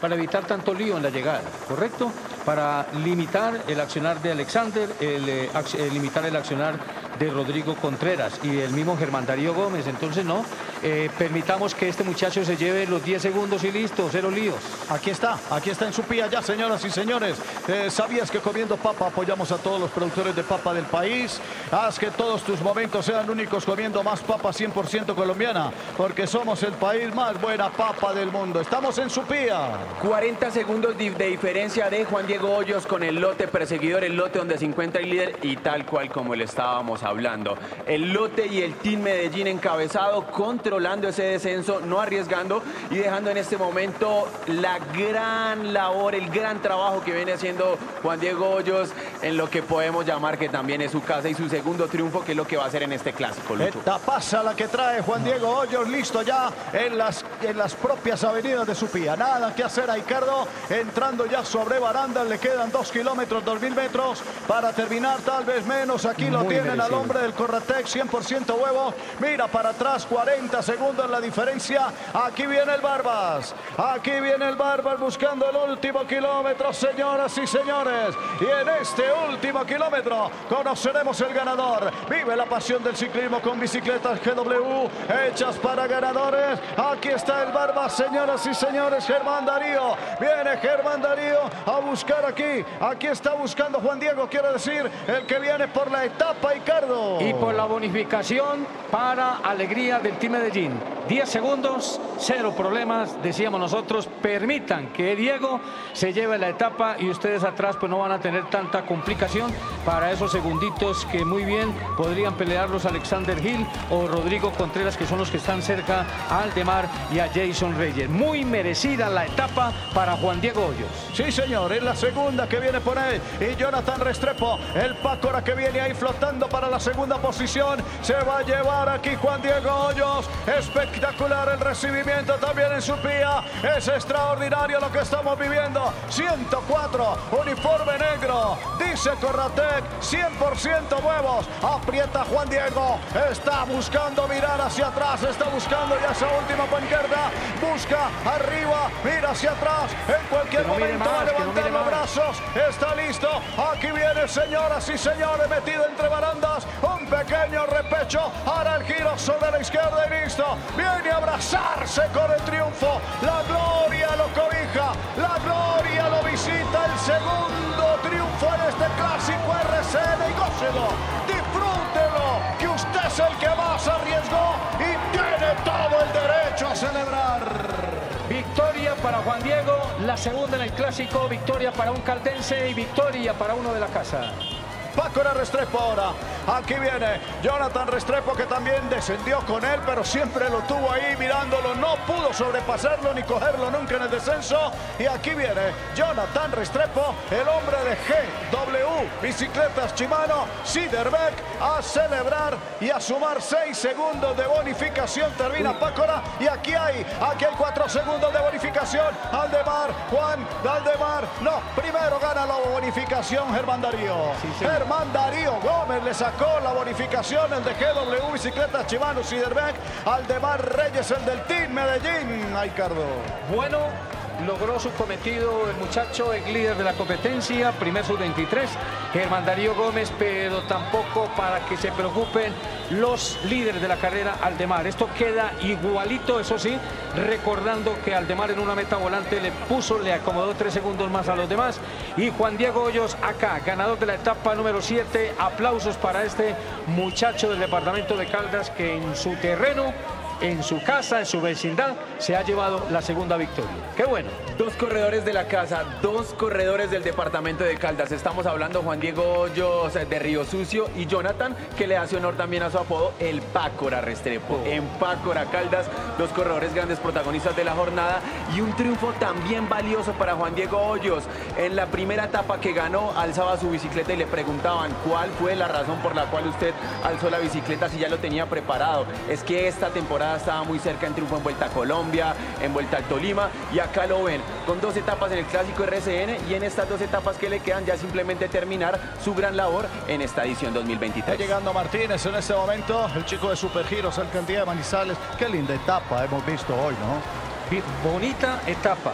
para evitar tanto lío en la llegada, ¿correcto? Para limitar el accionar de Alexander, el, eh, limitar el accionar de Rodrigo Contreras y el mismo Germán Darío Gómez. Entonces no, eh, permitamos que este muchacho se lleve los diez segundos y listo, cero líos. Aquí está, aquí está en Supía ya, señoras y señores. Eh, ¿Sabías que comiendo papa apoyamos a todos los productores de papa del país? Haz que todos tus momentos sean únicos comiendo más papa cien por ciento colombiana, porque somos el país más buena papa del mundo. Estamos en Supía. cuarenta segundos de, de diferencia de Juan Diego Hoyos con el lote perseguidor, el lote donde se encuentra el líder, y tal cual como le estábamos hablando, el lote y el Team Medellín encabezado, controlando ese descenso, no arriesgando y dejando en este momento la gran labor, el gran trabajo que viene haciendo Juan Diego Hoyos en lo que podemos llamar que también es su casa y su segundo triunfo, que es lo que va a hacer en este clásico, Lucho. Etapaza la que trae Juan Diego Hoyos, listo ya en las, en las propias avenidas de Supía. Nada que hacer a Ricardo, entrando ya sobre baranda, le quedan dos kilómetros, dos mil metros para terminar, tal vez menos. Aquí lo Muy tienen merecido. Al hombre del Corratec, cien por ciento huevo, mira para atrás, cuarenta segundos la diferencia. Aquí viene el Barbas, aquí viene el Barbas buscando el último kilómetro, señoras y señores, y en este último kilómetro conoceremos el ganador. Vive la pasión del ciclismo con bicicletas G W hechas para ganadores. Aquí está el Barbas, señoras y señores. Germán Darío, viene Germán Darío a buscar aquí, aquí está buscando Juan Diego, quiero decir, el que viene por la etapa, Ricardo. Y por la bonificación para alegría del Team Medellín. diez segundos, cero problemas, decíamos nosotros, permitan que Diego se lleve la etapa y ustedes atrás pues no van a tener tanta complicación para esos segunditos que muy bien podrían pelearlos Alexander Gil o Rodrigo Contreras, que son los que están cerca a Aldemar y a Jason Reyes. Muy merecida la etapa para Juan Diego Hoyos. Sí, señor, es la segunda que viene por él, y Jonathan Restrepo, el Pácora que viene ahí flotando para la segunda posición, se va a llevar aquí Juan Diego Hoyos. Espectacular el recibimiento también en Supía, es extraordinario lo que estamos viviendo. ciento cuatro, uniforme negro, dice Corratec, cien por ciento nuevos, aprieta Juan Diego, está buscando mirar hacia atrás, está buscando ya esa última pancarta, busca arriba, mira hacia atrás, en cualquier momento va a levantar los brazos, está listo, aquí viene, señoras y señores, metido entre barandas, un pequeño repecho, hará el giro sobre la izquierda y listo, viene a abrazarse con el triunfo, la gloria lo cobija, la gloria lo visita, el segundo triunfo en este clásico R C N, y gócelo, disfrútelo, que usted es el que más arriesgó y tiene todo el derecho a celebrar. Victoria para Juan Diego, la segunda en el clásico, victoria para un caldense y victoria para uno de la casa. Pácora Restrepo ahora, aquí viene Jonathan Restrepo, que también descendió con él, pero siempre lo tuvo ahí mirándolo, no pudo sobrepasarlo ni cogerlo nunca en el descenso, y aquí viene Jonathan Restrepo, el hombre de G W Bicicletas Shimano Sidermec, a celebrar y a sumar seis segundos de bonificación, termina Pácora, y aquí hay, aquí hay cuatro segundos de bonificación, Aldemar, Juan, Aldemar, no, primero gana la bonificación Germán Darío. Sí, sí. Germán Darío Gómez le sacó la bonificación, el de G W Bicicletas Shimano Sidermec, Aldemar Reyes, el del Team Medellín, Aicardo. Bueno, logró su cometido el muchacho, el líder de la competencia, primer sub veintitrés, Germán Darío Gómez, pero tampoco para que se preocupen los líderes de la carrera, Aldemar. Esto queda igualito, eso sí, recordando que Aldemar en una meta volante le puso, le acomodó tres segundos más a los demás. Y Juan Diego Hoyos acá, ganador de la etapa número siete. Aplausos para este muchacho del departamento de Caldas, que en su terreno, en su casa, en su vecindad, se ha llevado la segunda victoria. ¡Qué bueno! Dos corredores de la casa, dos corredores del departamento de Caldas. Estamos hablando Juan Diego Hoyos de Riosucio y Jonathan, que le hace honor también a su apodo, el Pácora Restrepo. Oh. En Pácora, Caldas, dos corredores grandes protagonistas de la jornada, y un triunfo también valioso para Juan Diego Hoyos. En la primera etapa que ganó, alzaba su bicicleta y le preguntaban cuál fue la razón por la cual usted alzó la bicicleta si ya lo tenía preparado. Es que esta temporada estaba muy cerca en triunfo en Vuelta a Colombia, en Vuelta al Tolima, y acá lo ven con dos etapas en el clásico R C N, y en estas dos etapas que le quedan ya simplemente terminar su gran labor en esta edición dos mil veintitrés. Está llegando Martínez en este momento, el chico de Supergiros, alcaldía de Manizales. Qué linda etapa hemos visto hoy, ¿no? Bonita etapa,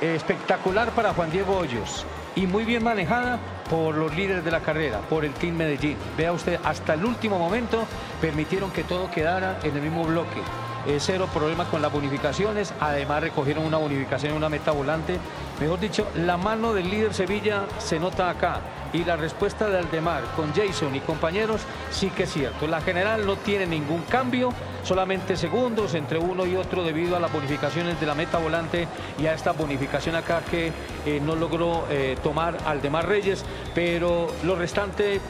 espectacular para Juan Diego Hoyos, y muy bien manejada por los líderes de la carrera, por el Team Medellín. Vea usted, hasta el último momento permitieron que todo quedara en el mismo bloque. Eh, cero problemas con las bonificaciones, además recogieron una bonificación en una meta volante. Mejor dicho, la mano del líder Sevilla se nota acá, y la respuesta de Aldemar con Jason y compañeros sí que es cierto. La general no tiene ningún cambio, solamente segundos entre uno y otro debido a las bonificaciones de la meta volante y a esta bonificación acá que eh, no logró eh, tomar Aldemar Reyes, pero lo restante,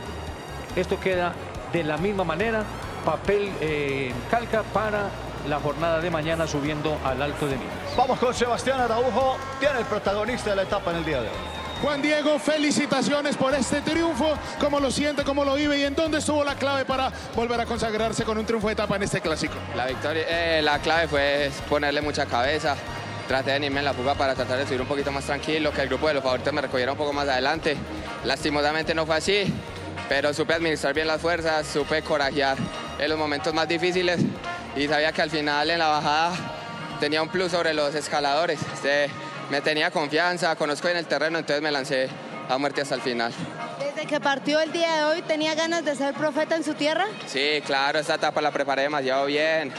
esto queda de la misma manera, papel eh, calca para la jornada de mañana subiendo al Alto de Minas. Vamos con Sebastián Araujo, tiene el protagonista de la etapa en el día de hoy. Juan Diego, felicitaciones por este triunfo. ¿Cómo lo siente, cómo lo vive y en dónde estuvo la clave para volver a consagrarse con un triunfo de etapa en este clásico? La victoria, eh, la clave fue ponerle mucha cabeza. Traté de venirme en la fuga para tratar de subir un poquito más tranquilo, que el grupo de los favoritos me recogiera un poco más adelante. Lastimosamente no fue así, pero supe administrar bien las fuerzas, supe corajear en los momentos más difíciles y sabía que al final en la bajada tenía un plus sobre los escaladores. Este, me tenía confianza, conozco bien el terreno, entonces me lancé a muerte hasta el final. ¿Desde que partió el día de hoy tenía ganas de ser profeta en su tierra? Sí, claro, esta etapa la preparé demasiado bien.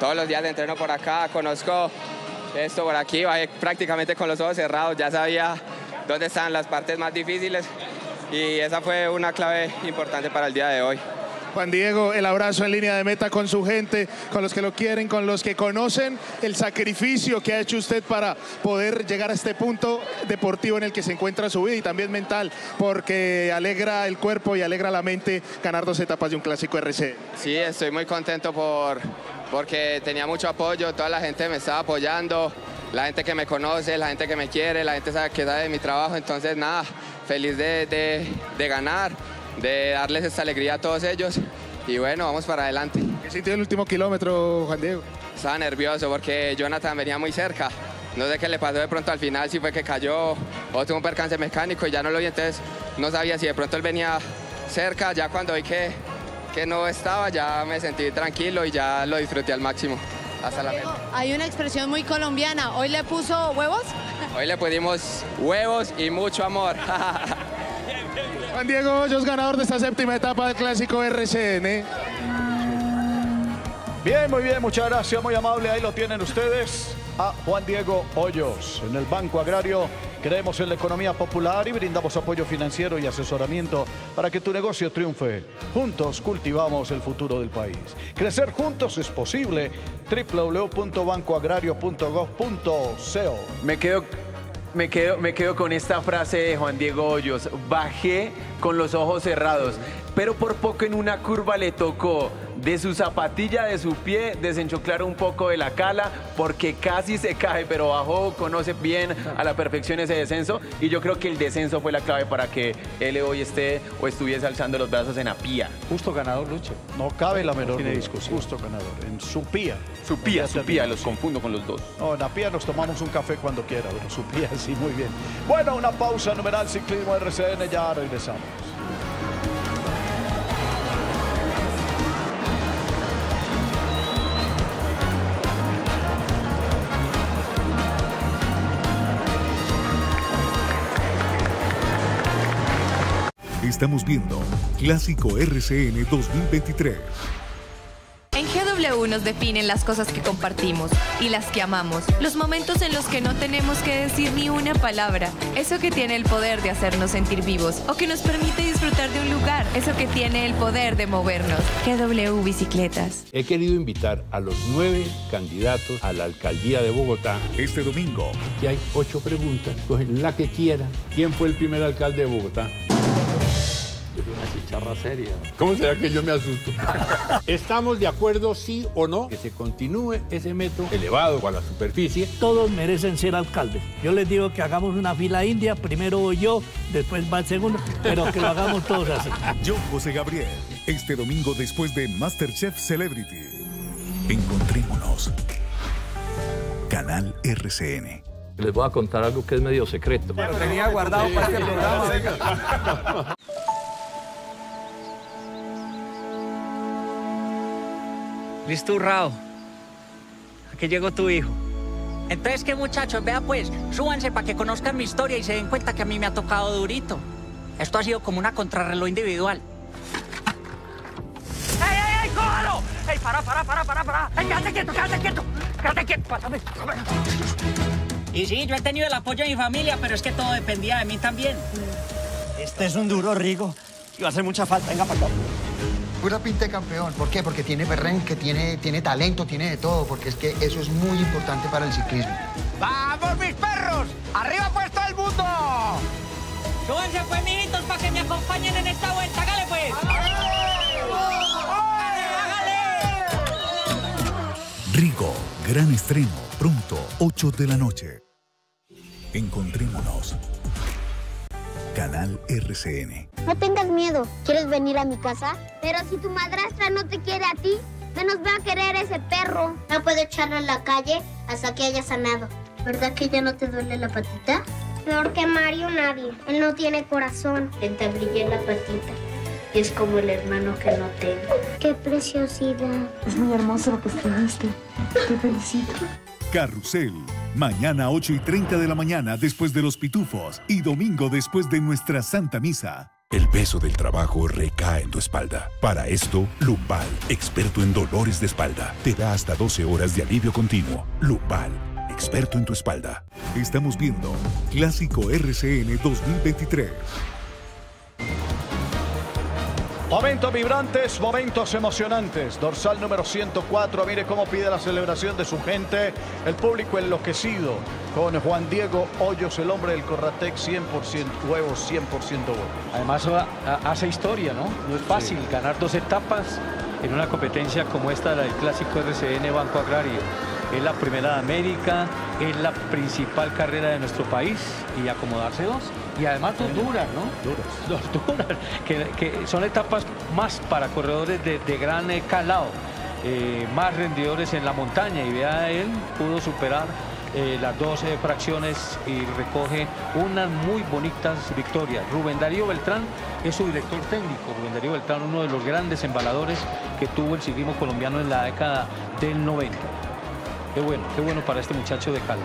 Todos los días de entreno por acá, conozco esto por aquí, prácticamente con los ojos cerrados, ya sabía dónde estaban las partes más difíciles y esa fue una clave importante para el día de hoy. Juan Diego, el abrazo en línea de meta con su gente, con los que lo quieren, con los que conocen el sacrificio que ha hecho usted para poder llegar a este punto deportivo en el que se encuentra su vida y también mental, porque alegra el cuerpo y alegra la mente ganar dos etapas de un clásico R C. Sí, estoy muy contento por, porque tenía mucho apoyo, toda la gente me estaba apoyando, la gente que me conoce, la gente que me quiere, la gente sabe que sabe de mi trabajo, entonces nada, feliz de, de, de ganar, de darles esta alegría a todos ellos y bueno, vamos para adelante. ¿Qué sintió el último kilómetro, Juan Diego? Estaba nervioso porque Jonathan venía muy cerca, no sé qué le pasó de pronto al final, si fue que cayó o tuvo un percance mecánico y ya no lo vi, entonces no sabía si de pronto él venía cerca, ya cuando vi que, que no estaba ya me sentí tranquilo y ya lo disfruté al máximo. Hasta la meta. Hay una expresión muy colombiana, ¿hoy le puso huevos? Hoy le pusimos huevos y mucho amor. Juan Diego Hoyos, ganador de esta séptima etapa del Clásico R C N. Bien, muy bien, muchas gracias, muy amable. Ahí lo tienen ustedes a Juan Diego Hoyos. En el Banco Agrario creemos en la economía popular y brindamos apoyo financiero y asesoramiento para que tu negocio triunfe. Juntos cultivamos el futuro del país. Crecer juntos es posible. w w w punto banco agrario punto gov punto co. Me quedo... Me quedo, me quedo con esta frase de Juan Diego Hoyos, bajé con los ojos cerrados, pero por poco en una curva le tocó de su zapatilla, de su pie, desenchoclar un poco de la cala, porque casi se cae, pero bajó, conoce bien a la perfección ese descenso, y yo creo que el descenso fue la clave para que él hoy esté o estuviese alzando los brazos en Apía. Justo ganador, Lucho. No cabe la menor duda. Justo ganador, en Supía. Supía, Supía, los confundo con los dos. No, en Apía nos tomamos un café cuando quiera, pero Supía sí, muy bien. Bueno, una pausa, numeral ciclismo R C N, ya regresamos. Estamos viendo Clásico R C N dos mil veintitrés. En G W nos definen las cosas que compartimos y las que amamos, los momentos en los que no tenemos que decir ni una palabra, eso que tiene el poder de hacernos sentir vivos o que nos permite disfrutar de un lugar, eso que tiene el poder de movernos. G W Bicicletas. He querido invitar a los nueve candidatos a la alcaldía de Bogotá este domingo. Aquí hay ocho preguntas, cogen la que quieran. ¿Quién fue el primer alcalde de Bogotá? Una chicharra seria. ¿Cómo será que yo me asusto? ¿Estamos de acuerdo, sí o no, que se continúe ese metro elevado a la superficie? Todos merecen ser alcaldes. Yo les digo que hagamos una fila india, primero voy yo, después va el segundo, pero que lo hagamos todos así. Yo, José Gabriel, este domingo después de MasterChef Celebrity. Encontrémonos. Canal R C N. Les voy a contar algo que es medio secreto. Lo tenía guardado para este programa. Listo, Urrao. Aquí llegó tu hijo. Entonces, ¿qué, muchachos? Vea, pues, súbanse para que conozcan mi historia y se den cuenta que a mí me ha tocado durito. Esto ha sido como una contrarreloj individual. ¡Ey, ey, ey! ¡Cójalo! ¡Ey, para, para, para, para, para! ¡Ey, quédate quieto, quédate quieto! ¡Quédate quieto! ¡Pásame! Y sí, yo he tenido el apoyo de mi familia, pero es que todo dependía de mí también. Este es un duro, Rigo. Y va a hacer mucha falta. Venga, para acá. Pura pinta de campeón. ¿Por qué? Porque tiene perrenque, tiene, tiene talento, tiene de todo, porque es que eso es muy importante para el ciclismo. ¡Vamos, mis perros! ¡Arriba pues todo el mundo! ¡Súbanse pues, mijitos, para que me acompañen en esta vuelta! ¡Hágale pues! ¡Hágale, hágale! Rigo, gran estreno, pronto, ocho de la noche. Encontrémonos. Canal R C N. No tengas miedo. ¿Quieres venir a mi casa? Pero si tu madrastra no te quiere a ti, menos va a querer ese perro. No puedo echarlo a la calle hasta que haya sanado. ¿Verdad que ya no te duele la patita? Peor que Mario nadie. Él no tiene corazón. Le entablillé la patita. Y es como el hermano que no tengo. ¡Qué preciosidad! Es muy hermoso lo que escribiste. Te felicito. Carrusel. Mañana ocho y treinta de la mañana después de Los Pitufos y domingo después de nuestra Santa Misa. El peso del trabajo recae en tu espalda. Para esto, Lupal, experto en dolores de espalda, te da hasta doce horas de alivio continuo. Lupal, experto en tu espalda. Estamos viendo Clásico R C N dos mil veintitrés. Momentos vibrantes, momentos emocionantes. Dorsal número ciento cuatro, mire cómo pide la celebración de su gente. El público enloquecido con Juan Diego Hoyos, el hombre del Corratec, cien por ciento huevos, cien por ciento huevos. Además hace historia, ¿no? No es fácil sí. ganar dos etapas en una competencia como esta, la del Clásico R C N Banco Agrario. Es la primera de América, es la principal carrera de nuestro país y acomodarse dos. Y además dos duras, ¿no? Duras. Dos duras, que, que son etapas más para corredores de, de gran calado, eh, más rendidores en la montaña. Y vea, él pudo superar eh, las dos eh, fracciones y recoge unas muy bonitas victorias. Rubén Darío Beltrán es su director técnico. Rubén Darío Beltrán, uno de los grandes embaladores que tuvo el ciclismo colombiano en la década del noventa. Qué bueno, qué bueno para este muchacho de Cali.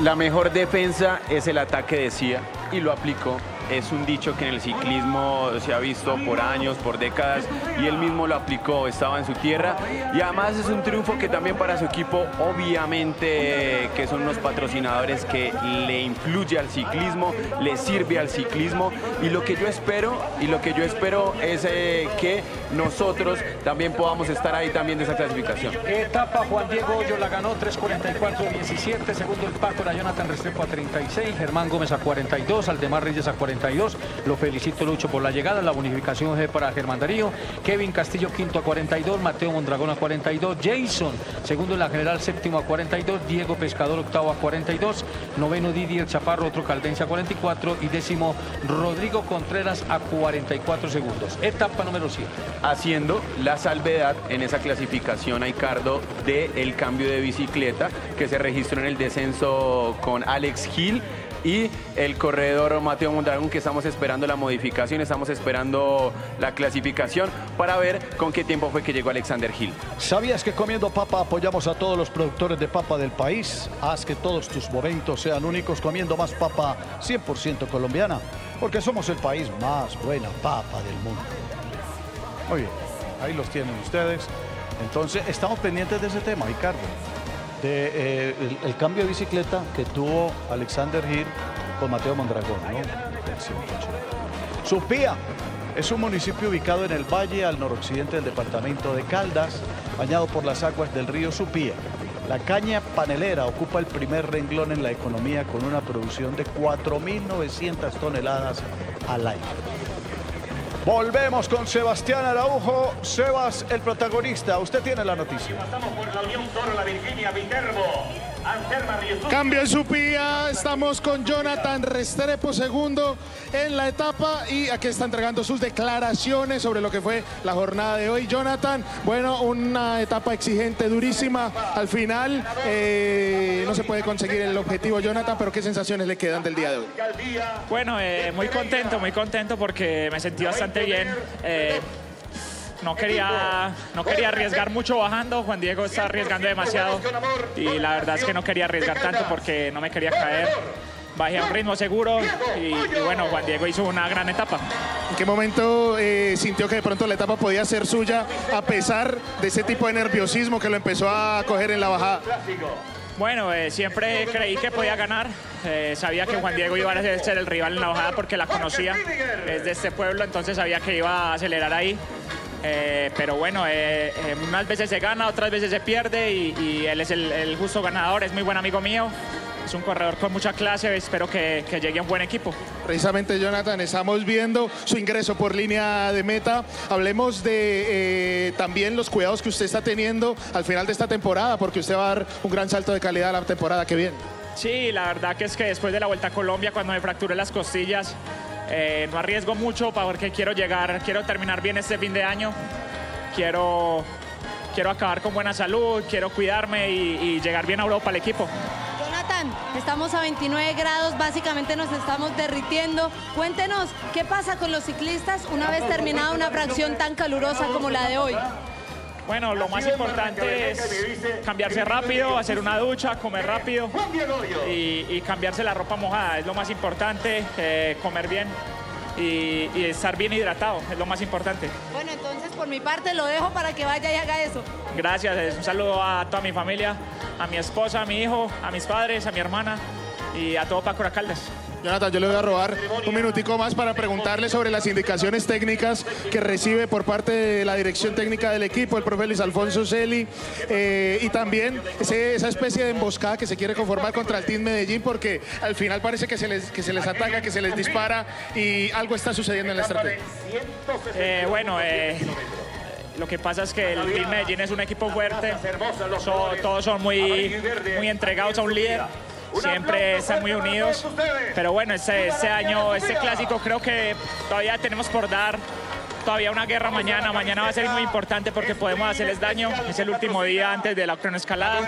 La mejor defensa es el ataque, decía, y lo aplicó. Es un dicho que en el ciclismo se ha visto por años, por décadas, y él mismo lo aplicó, estaba en su tierra. Y además es un triunfo que también para su equipo, obviamente, que son unos patrocinadores que le influye al ciclismo, le sirve al ciclismo. Y lo que yo espero, y lo que yo espero es eh, que nosotros también podamos estar ahí también de esa clasificación. Etapa Juan Diego Hoyos la ganó, tres cuarenta y cuatro diecisiete, segundo el Paco, la Jonathan Restrepo a treinta y seis, Germán Gómez a cuarenta y dos, Aldemar Reyes a cuarenta y dos. Lo felicito, Lucho, por la llegada, la bonificación G para Germán Darío. Kevin Castillo quinto a cuarenta y dos, Mateo Mondragón a cuarenta y dos, Jason segundo en la general, séptimo a cuarenta y dos, Diego Pescador octavo a cuarenta y dos, noveno Didier Chaparro, otro caldense a cuarenta y cuatro y décimo Rodrigo Contreras a cuarenta y cuatro segundos. Etapa número siete. Haciendo la salvedad en esa clasificación, Aicardo, del cambio de bicicleta que se registró en el descenso con Alex Gil y el corredor Mateo Mondragón, que estamos esperando la modificación, estamos esperando la clasificación para ver con qué tiempo fue que llegó Alexander Gil. ¿Sabías que comiendo papa apoyamos a todos los productores de papa del país? Haz que todos tus momentos sean únicos comiendo más papa cien por ciento colombiana, porque somos el país más buena papa del mundo. Muy bien, ahí los tienen ustedes. Entonces, estamos pendientes de ese tema, Ricardo. De, eh, el, el cambio de bicicleta que tuvo Alexander Gil con Mateo Mondragón, ¿no? Supía es un municipio ubicado en el valle al noroccidente del departamento de Caldas, bañado por las aguas del río Supía. La caña panelera ocupa el primer renglón en la economía con una producción de cuatro mil novecientas toneladas al año. Volvemos con Sebastián Araujo. Sebas, el protagonista. Usted tiene la noticia. Cambio en Supía. Estamos con Jonathan Restrepo, segundo en la etapa. Y aquí está entregando sus declaraciones sobre lo que fue la jornada de hoy. Jonathan, bueno, una etapa exigente, durísima. Al final eh, no se puede conseguir el objetivo, Jonathan, pero ¿qué sensaciones le quedan del día de hoy? Bueno, eh, muy contento, muy contento porque me sentí bastante bien, eh, no quería no quería arriesgar mucho bajando. Juan Diego está arriesgando demasiado y la verdad es que no quería arriesgar tanto porque no me quería caer. Bajé a un ritmo seguro y, y bueno, Juan Diego hizo una gran etapa. ¿En qué momento eh, sintió que de pronto la etapa podía ser suya a pesar de ese tipo de nerviosismo que lo empezó a coger en la bajada? Bueno, eh, siempre creí que podía ganar, eh, sabía que Juan Diego iba a ser el rival en la bajada porque la conocía, es de este pueblo, entonces sabía que iba a acelerar ahí. Eh, pero bueno, eh, eh, unas veces se gana, otras veces se pierde y, y él es el, el justo ganador, es muy buen amigo mío. Es un corredor con mucha clase, espero que, que llegue a un buen equipo. Precisamente, Jonathan, estamos viendo su ingreso por línea de meta. Hablemos de eh, también los cuidados que usted está teniendo al final de esta temporada, porque usted va a dar un gran salto de calidad a la temporada que viene. Sí, la verdad que es que después de la Vuelta a Colombia, cuando me fracturé las costillas, Eh, no arriesgo mucho porque quiero llegar, quiero terminar bien este fin de año. Quiero, quiero acabar con buena salud, quiero cuidarme y, y llegar bien a Europa al equipo. Jonathan, estamos a veintinueve grados, básicamente nos estamos derritiendo. Cuéntenos, ¿qué pasa con los ciclistas una vez terminada una fracción tan calurosa como la de hoy? Bueno, lo más importante es cambiarse rápido, hacer una ducha, comer rápido y, y cambiarse la ropa mojada. Es lo más importante, eh, comer bien y, y estar bien hidratado, es lo más importante. Bueno, entonces por mi parte lo dejo para que vaya y haga eso. Gracias, un saludo a toda mi familia, a mi esposa, a mi hijo, a mis padres, a mi hermana y a todo Paco Caldas. Jonathan, yo le voy a robar un minutico más para preguntarle sobre las indicaciones técnicas que recibe por parte de la dirección técnica del equipo, el profe Luis Alfonso Celi, eh, y también ese, esa especie de emboscada que se quiere conformar contra el Team Medellín, porque al final parece que se les, que se les ataca, que se les dispara, y algo está sucediendo en la estrategia. Eh, bueno, eh, lo que pasa es que el Team Medellín es un equipo fuerte, son, todos son muy, muy entregados a un líder. Siempre están muy unidos, pero bueno, este, este año, este clásico, creo que todavía tenemos por dar todavía una guerra mañana. Mañana va a ser muy importante porque podemos hacerles daño. Es el último día antes de la cronoescalada,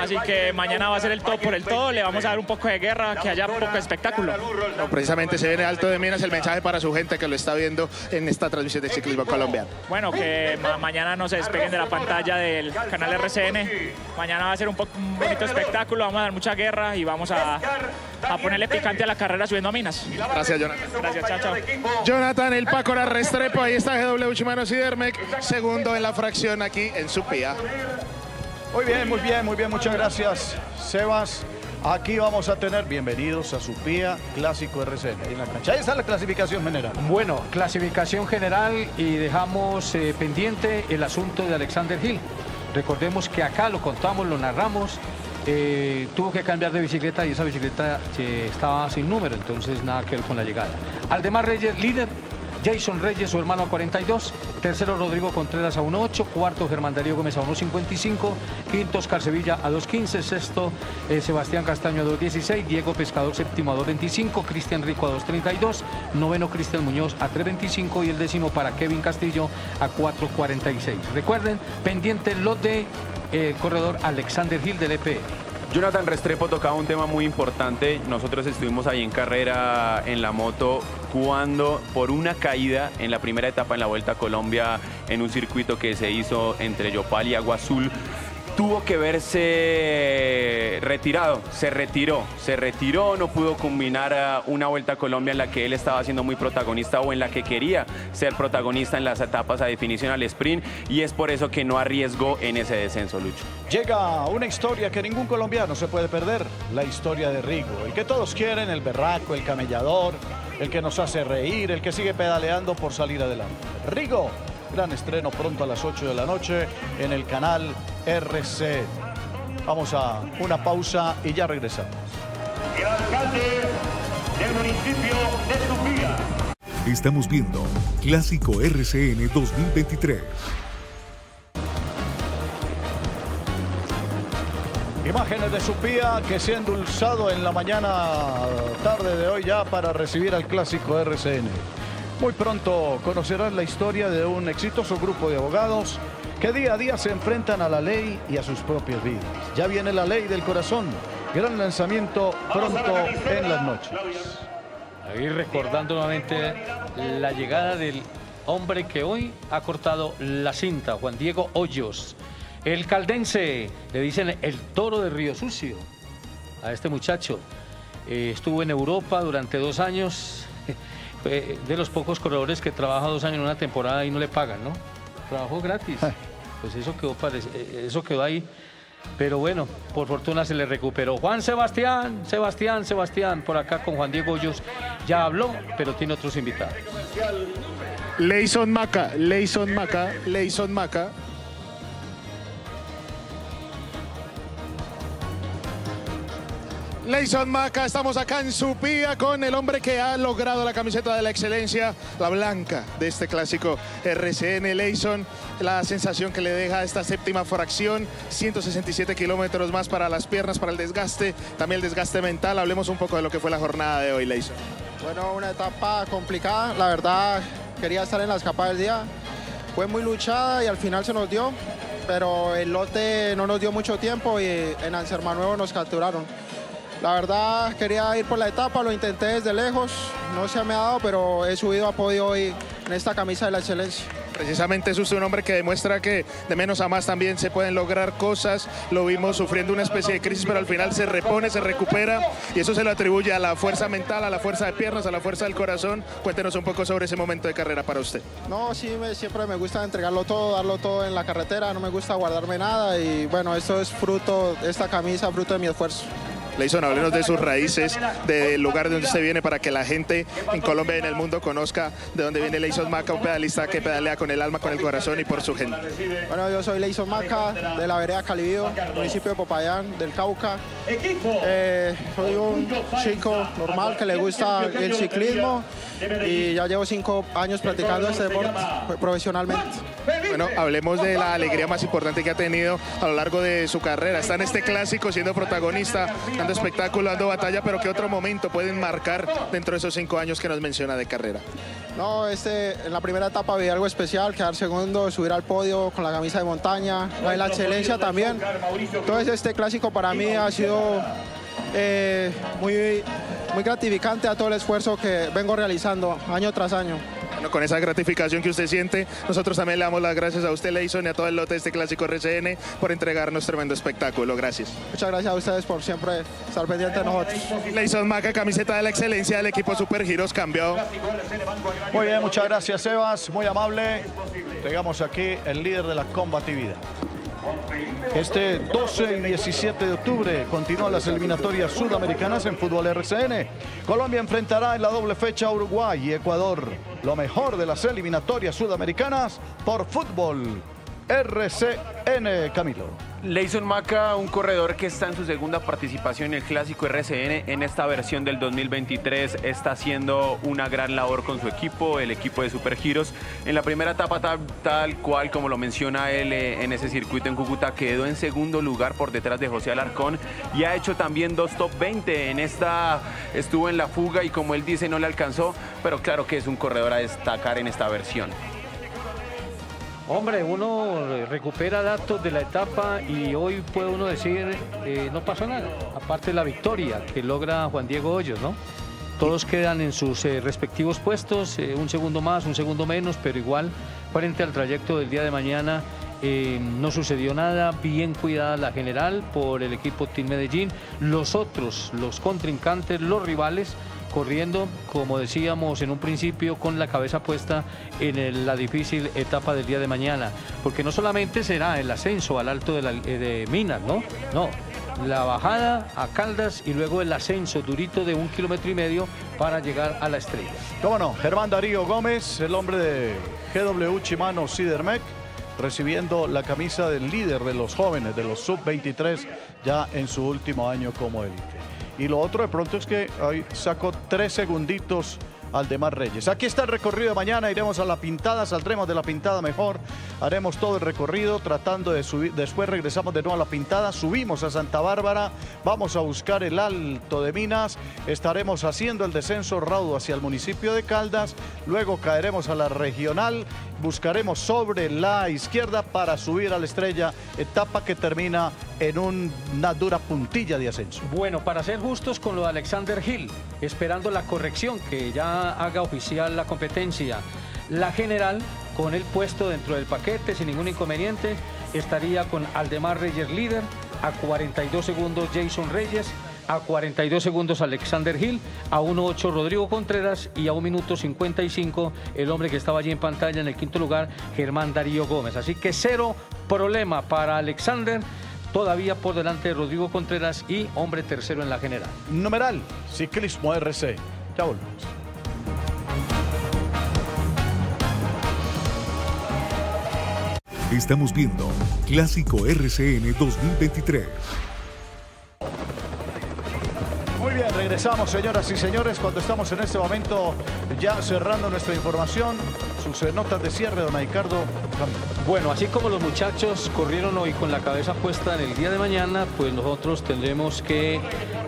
así que mañana va a ser el todo por el todo. Le vamos a dar un poco de guerra, que haya un poco de espectáculo. No, precisamente se viene Alto de Minas, el mensaje para su gente que lo está viendo en esta transmisión de Ciclismo Colombiano. Bueno, que ma mañana no se despeguen de la pantalla del canal R C N. Mañana va a ser un, un bonito espectáculo, vamos a dar mucha guerra y vamos a, a ponerle picante a la carrera subiendo a Minas. Gracias, Jonathan. Gracias, chao, chao. Jonathan, el Paco Restrepo. Ahí está G W Shimano Sidermec, segundo en la fracción aquí en Supía. Muy bien, muy bien, muy bien, muchas gracias, Sebas. Aquí vamos a tener bienvenidos a Supía, clásico R C N. En la cancha, ahí está la clasificación general. Bueno, clasificación general y dejamos eh, pendiente el asunto de Alexander Gil. Recordemos que acá lo contamos, lo narramos. Eh, tuvo que cambiar de bicicleta y esa bicicleta eh, estaba sin número, entonces nada que ver con la llegada. Aldemar Reyes, líder. Jason Reyes, su hermano, a cuarenta y dos. Tercero, Rodrigo Contreras, a uno ocho. Cuarto, Germán Darío Gómez, a uno cincuenta y cinco. Quinto, Oscar Sevilla, a dos quince. Sexto, eh, Sebastián Castaño, a dos dieciséis. Diego Pescador, séptimo, a dos veinticinco. Cristian Rico, a dos treinta y dos. Noveno, Cristian Muñoz, a tres veinticinco. Y el décimo para Kevin Castillo, a cuatro cuarenta y seis. Recuerden, pendiente lo de eh, el corredor Alexander Gil del E P M. Jonathan Restrepo tocaba un tema muy importante. Nosotros estuvimos ahí en carrera, en la moto, cuando por una caída en la primera etapa en la Vuelta a Colombia, en un circuito que se hizo entre Yopal y Agua Azul, tuvo que verse retirado, se retiró, se retiró, no pudo culminar una Vuelta a Colombia en la que él estaba siendo muy protagonista o en la que quería ser protagonista en las etapas a definición al sprint, y es por eso que no arriesgó en ese descenso, Lucho. Llega una historia que ningún colombiano se puede perder, la historia de Rigo, el que todos quieren, el berraco, el camellador, el que nos hace reír, el que sigue pedaleando por salir adelante. Rigo. Gran estreno pronto a las ocho de la noche en el canal R C. Vamos a una pausa y ya regresamos. El alcalde del municipio de Supía. Estamos viendo Clásico R C N dos mil veintitrés. Imágenes de Supía que se ha endulzado en la mañana tarde de hoy ya para recibir al Clásico R C N. Muy pronto conocerás la historia de un exitoso grupo de abogados que día a día se enfrentan a la ley y a sus propias vidas. Ya viene La Ley del Corazón, gran lanzamiento pronto en las noches. Ahí recordando nuevamente la llegada del hombre que hoy ha cortado la cinta, Juan Diego Hoyos. El caldense, le dicen el toro de Riosucio a este muchacho. Eh, estuvo en Europa durante dos años... de los pocos corredores que trabaja dos años en una temporada y no le pagan, ¿no? Trabajó gratis. Pues eso quedó, eso quedó ahí. Pero bueno, por fortuna se le recuperó. Juan Sebastián, Sebastián, Sebastián, por acá con Juan Diego Hoyos. Ya habló, pero tiene otros invitados. Leyson Maca, Leyson Maca, Leyson Maca. Leyson Maca, estamos acá en Supía con el hombre que ha logrado la camiseta de la excelencia, la blanca de este clásico R C N. Leyson, la sensación que le deja esta séptima fracción, ciento sesenta y siete kilómetros más para las piernas, para el desgaste, también el desgaste mental. Hablemos un poco de lo que fue la jornada de hoy, Leyson. Bueno, una etapa complicada, la verdad quería estar en la escapada del día. Fue muy luchada y al final se nos dio, pero el lote no nos dio mucho tiempo y en Anserma Nuevo nos capturaron. La verdad quería ir por la etapa, lo intenté desde lejos, no se me ha dado, pero he subido a podio hoy en esta camisa de la excelencia. Precisamente es usted un hombre que demuestra que de menos a más también se pueden lograr cosas. Lo vimos sufriendo una especie de crisis, pero al final se repone, se recupera, y eso se lo atribuye a la fuerza mental, a la fuerza de piernas, a la fuerza del corazón. Cuéntenos un poco sobre ese momento de carrera para usted. No, sí, me, siempre me gusta entregarlo todo, darlo todo en la carretera, no me gusta guardarme nada, y bueno, esto es fruto, esta camisa, fruto de mi esfuerzo. Leyson, háblenos de sus raíces, del lugar de donde usted viene, para que la gente en Colombia y en el mundo conozca de dónde viene Leyson Maca, un pedalista que pedalea con el alma, con el corazón y por su gente. Bueno, yo soy Leyson Maca, de la vereda Calivío, municipio de Popayán, del Cauca. Eh, soy un chico normal que le gusta el ciclismo y ya llevo cinco años practicando este deporte profesionalmente. Bueno, hablemos de la alegría más importante que ha tenido a lo largo de su carrera. Está en este clásico siendo protagonista, dando espectáculo, dando batalla, pero ¿qué otro momento pueden marcar dentro de esos cinco años que nos menciona de carrera? No, este, en la primera etapa vi algo especial, quedar segundo, subir al podio con la camisa de montaña, la excelencia también. Entonces este clásico para mí ha sido eh, muy, muy gratificante a todo el esfuerzo que vengo realizando año tras año. Bueno, con esa gratificación que usted siente, nosotros también le damos las gracias a usted, Leyson, y a todo el lote de este clásico R C N por entregarnos tremendo espectáculo. Gracias. Muchas gracias a ustedes por siempre estar pendientes de nosotros. Leyson Maca, camiseta de la excelencia del equipo Supergiros, cambiado. Muy bien, muchas gracias, Sebas, muy amable. Llegamos aquí el líder de la combatividad. Este doce y diecisiete de octubre continúan las eliminatorias sudamericanas en fútbol R C N. Colombia enfrentará en la doble fecha a Uruguay y Ecuador. Lo mejor de las eliminatorias sudamericanas por fútbol R C N, Camilo. Leyson Maca, un corredor que está en su segunda participación en el clásico R C N en esta versión del dos mil veintitrés, está haciendo una gran labor con su equipo, el equipo de Supergiros. En la primera etapa, tal, tal cual como lo menciona él, en ese circuito en Cúcuta, quedó en segundo lugar por detrás de José Alarcón, y ha hecho también dos top veinte. En esta estuvo en la fuga y, como él dice, no le alcanzó, pero claro que es un corredor a destacar en esta versión. Hombre, uno recupera datos de la etapa y hoy puede uno decir, eh, no pasó nada, aparte de la victoria que logra Juan Diego Hoyos, ¿no? Todos quedan en sus eh, respectivos puestos, eh, un segundo más, un segundo menos, pero igual, frente al trayecto del día de mañana, eh, no sucedió nada, bien cuidada la general por el equipo Team Medellín. Los otros, los contrincantes, los rivales, corriendo, como decíamos en un principio, con la cabeza puesta en el, la difícil etapa del día de mañana, porque no solamente será el ascenso al Alto de, la, de Minas, ¿no? No, la bajada a Caldas y luego el ascenso durito de un kilómetro y medio para llegar a la estrella. ¿Cómo no? Germán Darío Gómez, el hombre de G W Shimano Sidermec, recibiendo la camisa del líder de los jóvenes, de los sub veintitrés, ya en su último año como élite. Y lo otro de pronto es que hoy sacó tres segunditos Aldemar Reyes. Aquí está el recorrido de mañana, iremos a la pintada, saldremos de la pintada mejor, haremos todo el recorrido tratando de subir, después regresamos de nuevo a la pintada, subimos a Santa Bárbara, vamos a buscar el Alto de Minas, estaremos haciendo el descenso raudo hacia el municipio de Caldas, luego caeremos a la regional, buscaremos sobre la izquierda para subir a la estrella, etapa que termina en un, una dura puntilla de ascenso. Bueno, para ser justos con lo de Alexander Gil, esperando la corrección que ya haga oficial la competencia, la general con el puesto dentro del paquete sin ningún inconveniente estaría con Aldemar Reyes líder, a cuarenta y dos segundos Jason Reyes, a cuarenta y dos segundos Alexander Gil, a uno ocho Rodrigo Contreras y a un minuto cincuenta y cinco el hombre que estaba allí en pantalla en el quinto lugar, Germán Darío Gómez. Así que cero problema para Alexander, todavía por delante de Rodrigo Contreras y hombre tercero en la general. Numeral Ciclismo R C. Ya volvemos. Estamos viendo Clásico R C N dos mil veintitrés. Muy bien. bien, regresamos, señoras y señores, cuando estamos en este momento ya cerrando nuestra información, sus notas de cierre, don Ricardo. Bueno, así como los muchachos corrieron hoy con la cabeza puesta en el día de mañana, pues nosotros tendremos que,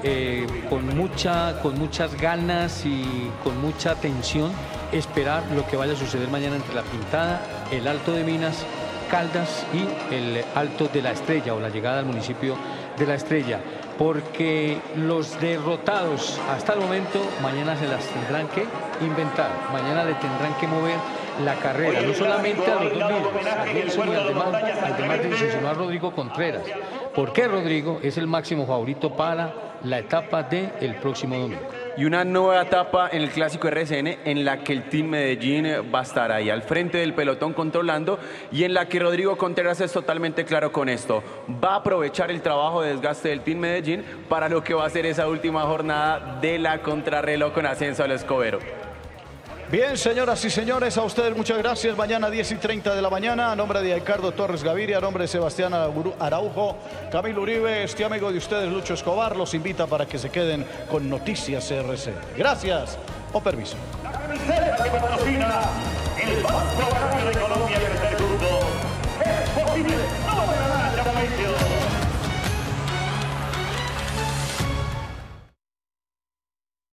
eh, con, mucha, con muchas ganas y con mucha atención, esperar lo que vaya a suceder mañana entre La Pintada, el Alto de Minas, Caldas y el Alto de la Estrella, o la llegada al municipio de La Estrella, porque los derrotados hasta el momento mañana se las tendrán que inventar, mañana le tendrán que mover la carrera, no solamente a los dos líderes, a Jason y Aldemar Reyes, sino a Rodrigo Contreras, porque Rodrigo es el máximo favorito para la etapa del próximo domingo. Y una nueva etapa en el Clásico R C N en la que el Team Medellín va a estar ahí al frente del pelotón controlando y en la que Rodrigo Contreras es totalmente claro con esto. Va a aprovechar el trabajo de desgaste del Team Medellín para lo que va a ser esa última jornada de la contrarreloj con ascenso al Escobero. Bien, señoras y señores, a ustedes muchas gracias. Mañana diez y treinta de la mañana, a nombre de Ricardo Torres Gaviria, a nombre de Sebastián Araujo, Camilo Uribe, este amigo de ustedes, Lucho Escobar, los invita para que se queden con Noticias R C. Gracias o permiso. La camiseta que patrocina el Banco Agrario de Colombia y el Tercer Mundo es posible.